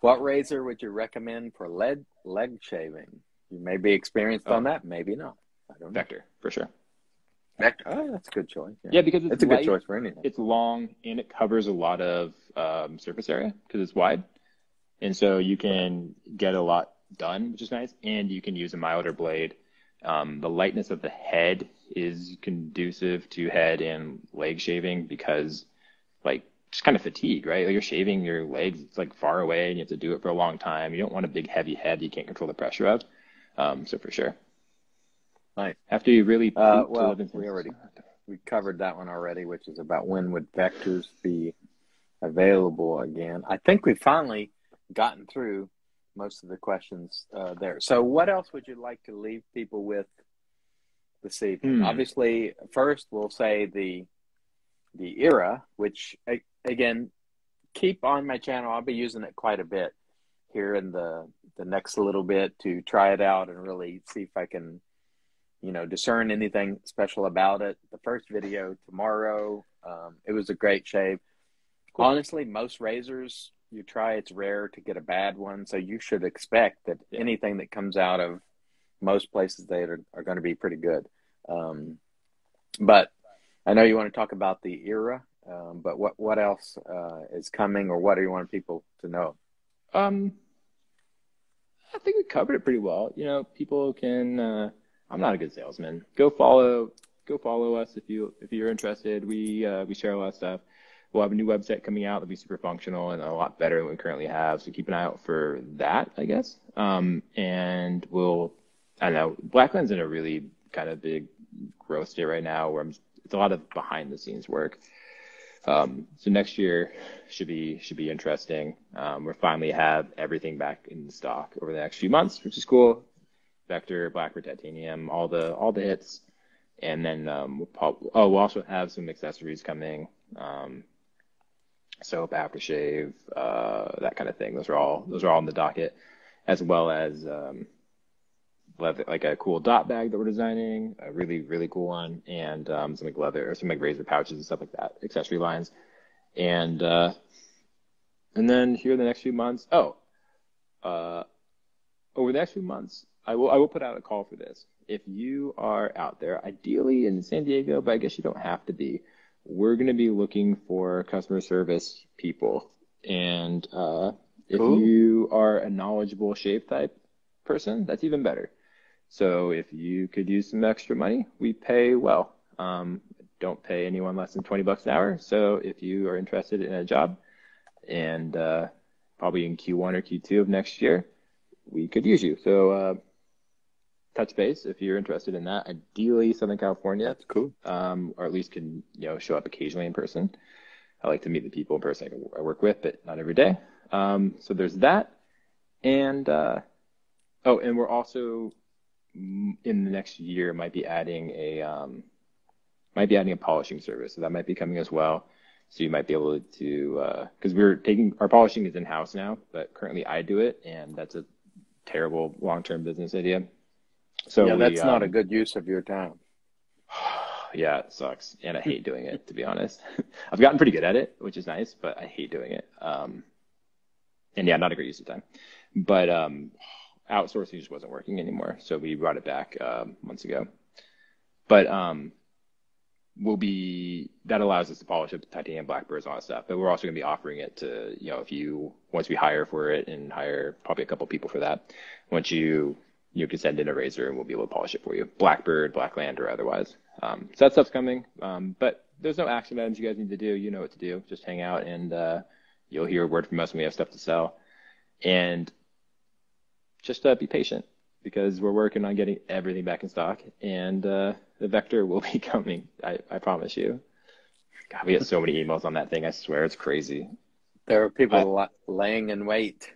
What razor would you recommend for leg shaving? You may be experienced on that, maybe not. I don't know. Vector, for sure. Vector. Oh, that's a good choice. Yeah, because it's light, a good choice for anything. It's long, and it covers a lot of surface area because it's wide. And so you can get a lot done, which is nice, and you can use a milder blade. The lightness of the head is conducive to head and leg shaving because, just kind of fatigue, right? Like you're shaving your legs, it's far away, and you have to do it for a long time. You don't want a big, heavy head you can't control the pressure of. So for sure. Nice. After you really... we covered that one already, which is about when would vectors be available again. I think we've finally gotten through most of the questions there. So what else would you like to leave people with this evening? Obviously, first we'll say the era, which again, keep on my channel. I'll be using it quite a bit here in the next little bit to try it out and really see if I can, discern anything special about it. The first video tomorrow, it was a great shave. Cool. Honestly, most razors you try, it's rare to get a bad one. So you should expect that anything that comes out of most places they are going to be pretty good. But I know you want to talk about the era, but what else is coming, or what do you want people to know? I think we covered it pretty well. People can, I'm not a good salesman. Go follow us if you're interested. We share a lot of stuff. We'll have a new website coming out that'll be super functional and a lot better than we currently have. So keep an eye out for that, I guess. And Blackland's in a really kind of big growth state right now where it's a lot of behind the scenes work. So next year should be interesting. We'll finally have everything back in stock over the next few months, which is cool. Vector, Blackbird, Titanium, all the hits. And then, we'll also have some accessories coming. Soap, aftershave, that kind of thing. Those are all in the docket, as well as leather, like a cool dot bag that we're designing, a really really cool one, and some like leather or some like razor pouches and stuff like that, accessory lines, and then here in the next few months, over the next few months, I will put out a call for this. If you are out there, ideally in San Diego, but I guess you don't have to be. We're going to be looking for customer service people. And if you are a knowledgeable shave type person, that's even better. So if you could use some extra money, we pay well. Don't pay anyone less than $20 an hour. So if you are interested in a job, and probably in Q1 or Q2 of next year, we could use you. So touch base if you're interested in that. Ideally, Southern California. That's cool. Or at least can show up occasionally in person. I like to meet the people in person I work with, but not every day. So there's that. And, oh, and we're also in the next year might be adding a polishing service. So that might be coming as well. So you might be able to, cause we're taking, our polishing is in-house now, but currently I do it, and that's a terrible long-term business idea. So yeah, that's not a good use of your time. Yeah, it sucks. And I hate doing it, to be honest. I've gotten pretty good at it, which is nice, but I hate doing it. And yeah, not a great use of time, but, outsourcing just wasn't working anymore. So we brought it back, months ago, but, that allows us to polish up titanium blackbirds and all that stuff. But we're also going to be offering it to, you know, once we hire for it and hire probably a couple people for that, once you can send in a razor and we'll be able to polish it for you. Blackbird, Blackland, or otherwise. So that stuff's coming. But there's no action items you guys need to do. You know what to do. Just hang out, and you'll hear a word from us when we have stuff to sell. And just be patient, because we're working on getting everything back in stock. And the Vector will be coming, I promise you. God, we get so many emails on that thing. I swear, it's crazy. There are people laying in wait.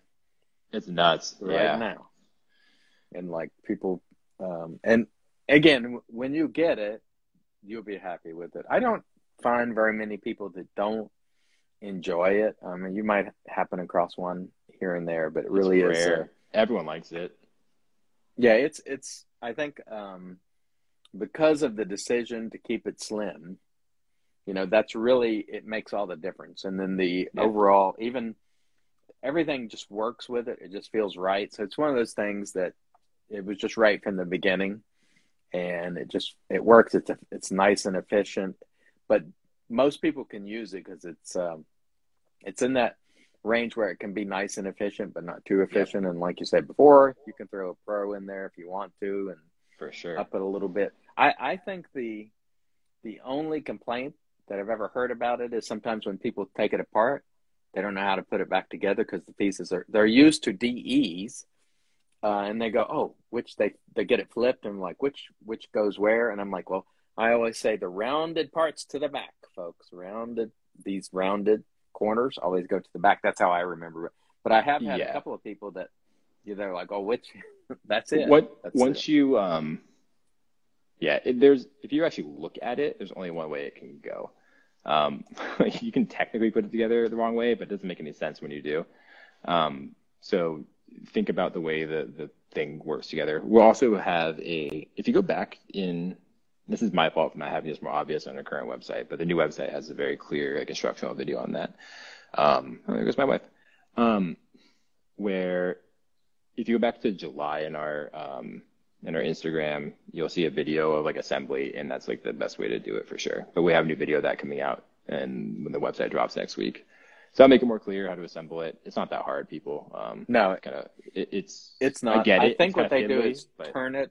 It's nuts. Right now. And like people, and again, when you get it, you'll be happy with it. I don't find very many people that don't enjoy it. I mean, you might happen across one here and there, but it really is rare. Everyone likes it. Yeah, it's. I think because of the decision to keep it slim, you know, that's really it makes all the difference. And then the overall, even everything just works with it. It just feels right. So it's one of those things that. It was just right from the beginning, and it works. It's nice and efficient, but most people can use it because it's in that range where it can be nice and efficient, but not too efficient. Yep. And like you said before, you can throw a pro in there if you want to, and for sure up it a little bit. I think the only complaint that I've ever heard about it is sometimes when people take it apart, they don't know how to put it back together because the pieces they're used to DEs. And they go, oh, which they get it flipped, and I'm like, which goes where? And I'm like, well, I always say the rounded parts to the back, folks. These rounded corners always go to the back. That's how I remember it. But I have had a couple of people that they're like, oh, which? That's it. If you actually look at it, there's only one way it can go. You can technically put it together the wrong way, but it doesn't make any sense when you do. So think about the way the thing works together. We'll also have if you go back in, this is my fault for not having this more obvious on our current website, but the new website has a very clear like instructional video on that. There goes my wife. Where if you go back to July in our Instagram, you'll see a video of like assembly, and that's like the best way to do it for sure. But we have a new video of that coming out and when the website drops next week. So I'll make it more clear how to assemble it. It's not that hard, people. No, kinda, it's not. I think what they do is turn it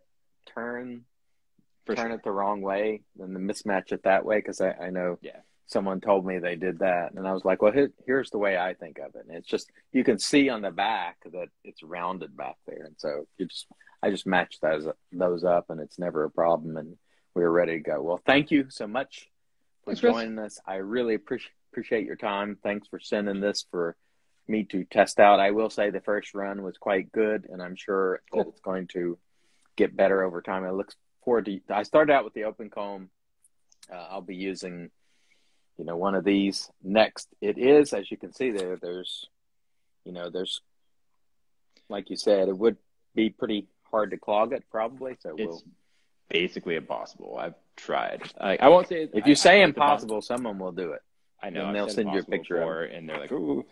the wrong way, and then mismatch it that way. Because I know someone told me they did that, and I was like, well, here's the way I think of it. And it's just you can see on the back that it's rounded back there, and so I just match those up, and it's never a problem. And we're ready to go. Well, thank you so much for joining us. I really appreciate your time. Thanks for sending this for me to test out. I will say the first run was quite good, and I'm sure that it's going to get better over time. I look forward to. I started out with the open comb. I'll be using, one of these next. It is, as you can see there. There's like you said, it would be pretty hard to clog it probably. So it's basically impossible. I've tried. I won't say if you say impossible, someone will do it. I know, and they'll send you a picture before, and they're like, ooh,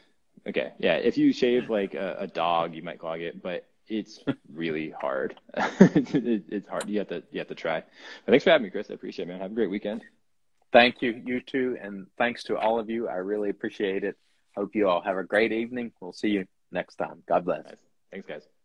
okay. Yeah, if you shave like a dog, you might clog it, but it's really hard. It's hard. You have to try. But thanks for having me, Chris. I appreciate it, man. Have a great weekend. Thank you. You too. And thanks to all of you. I really appreciate it. Hope you all have a great evening. We'll see you next time. God bless. Nice. Thanks, guys.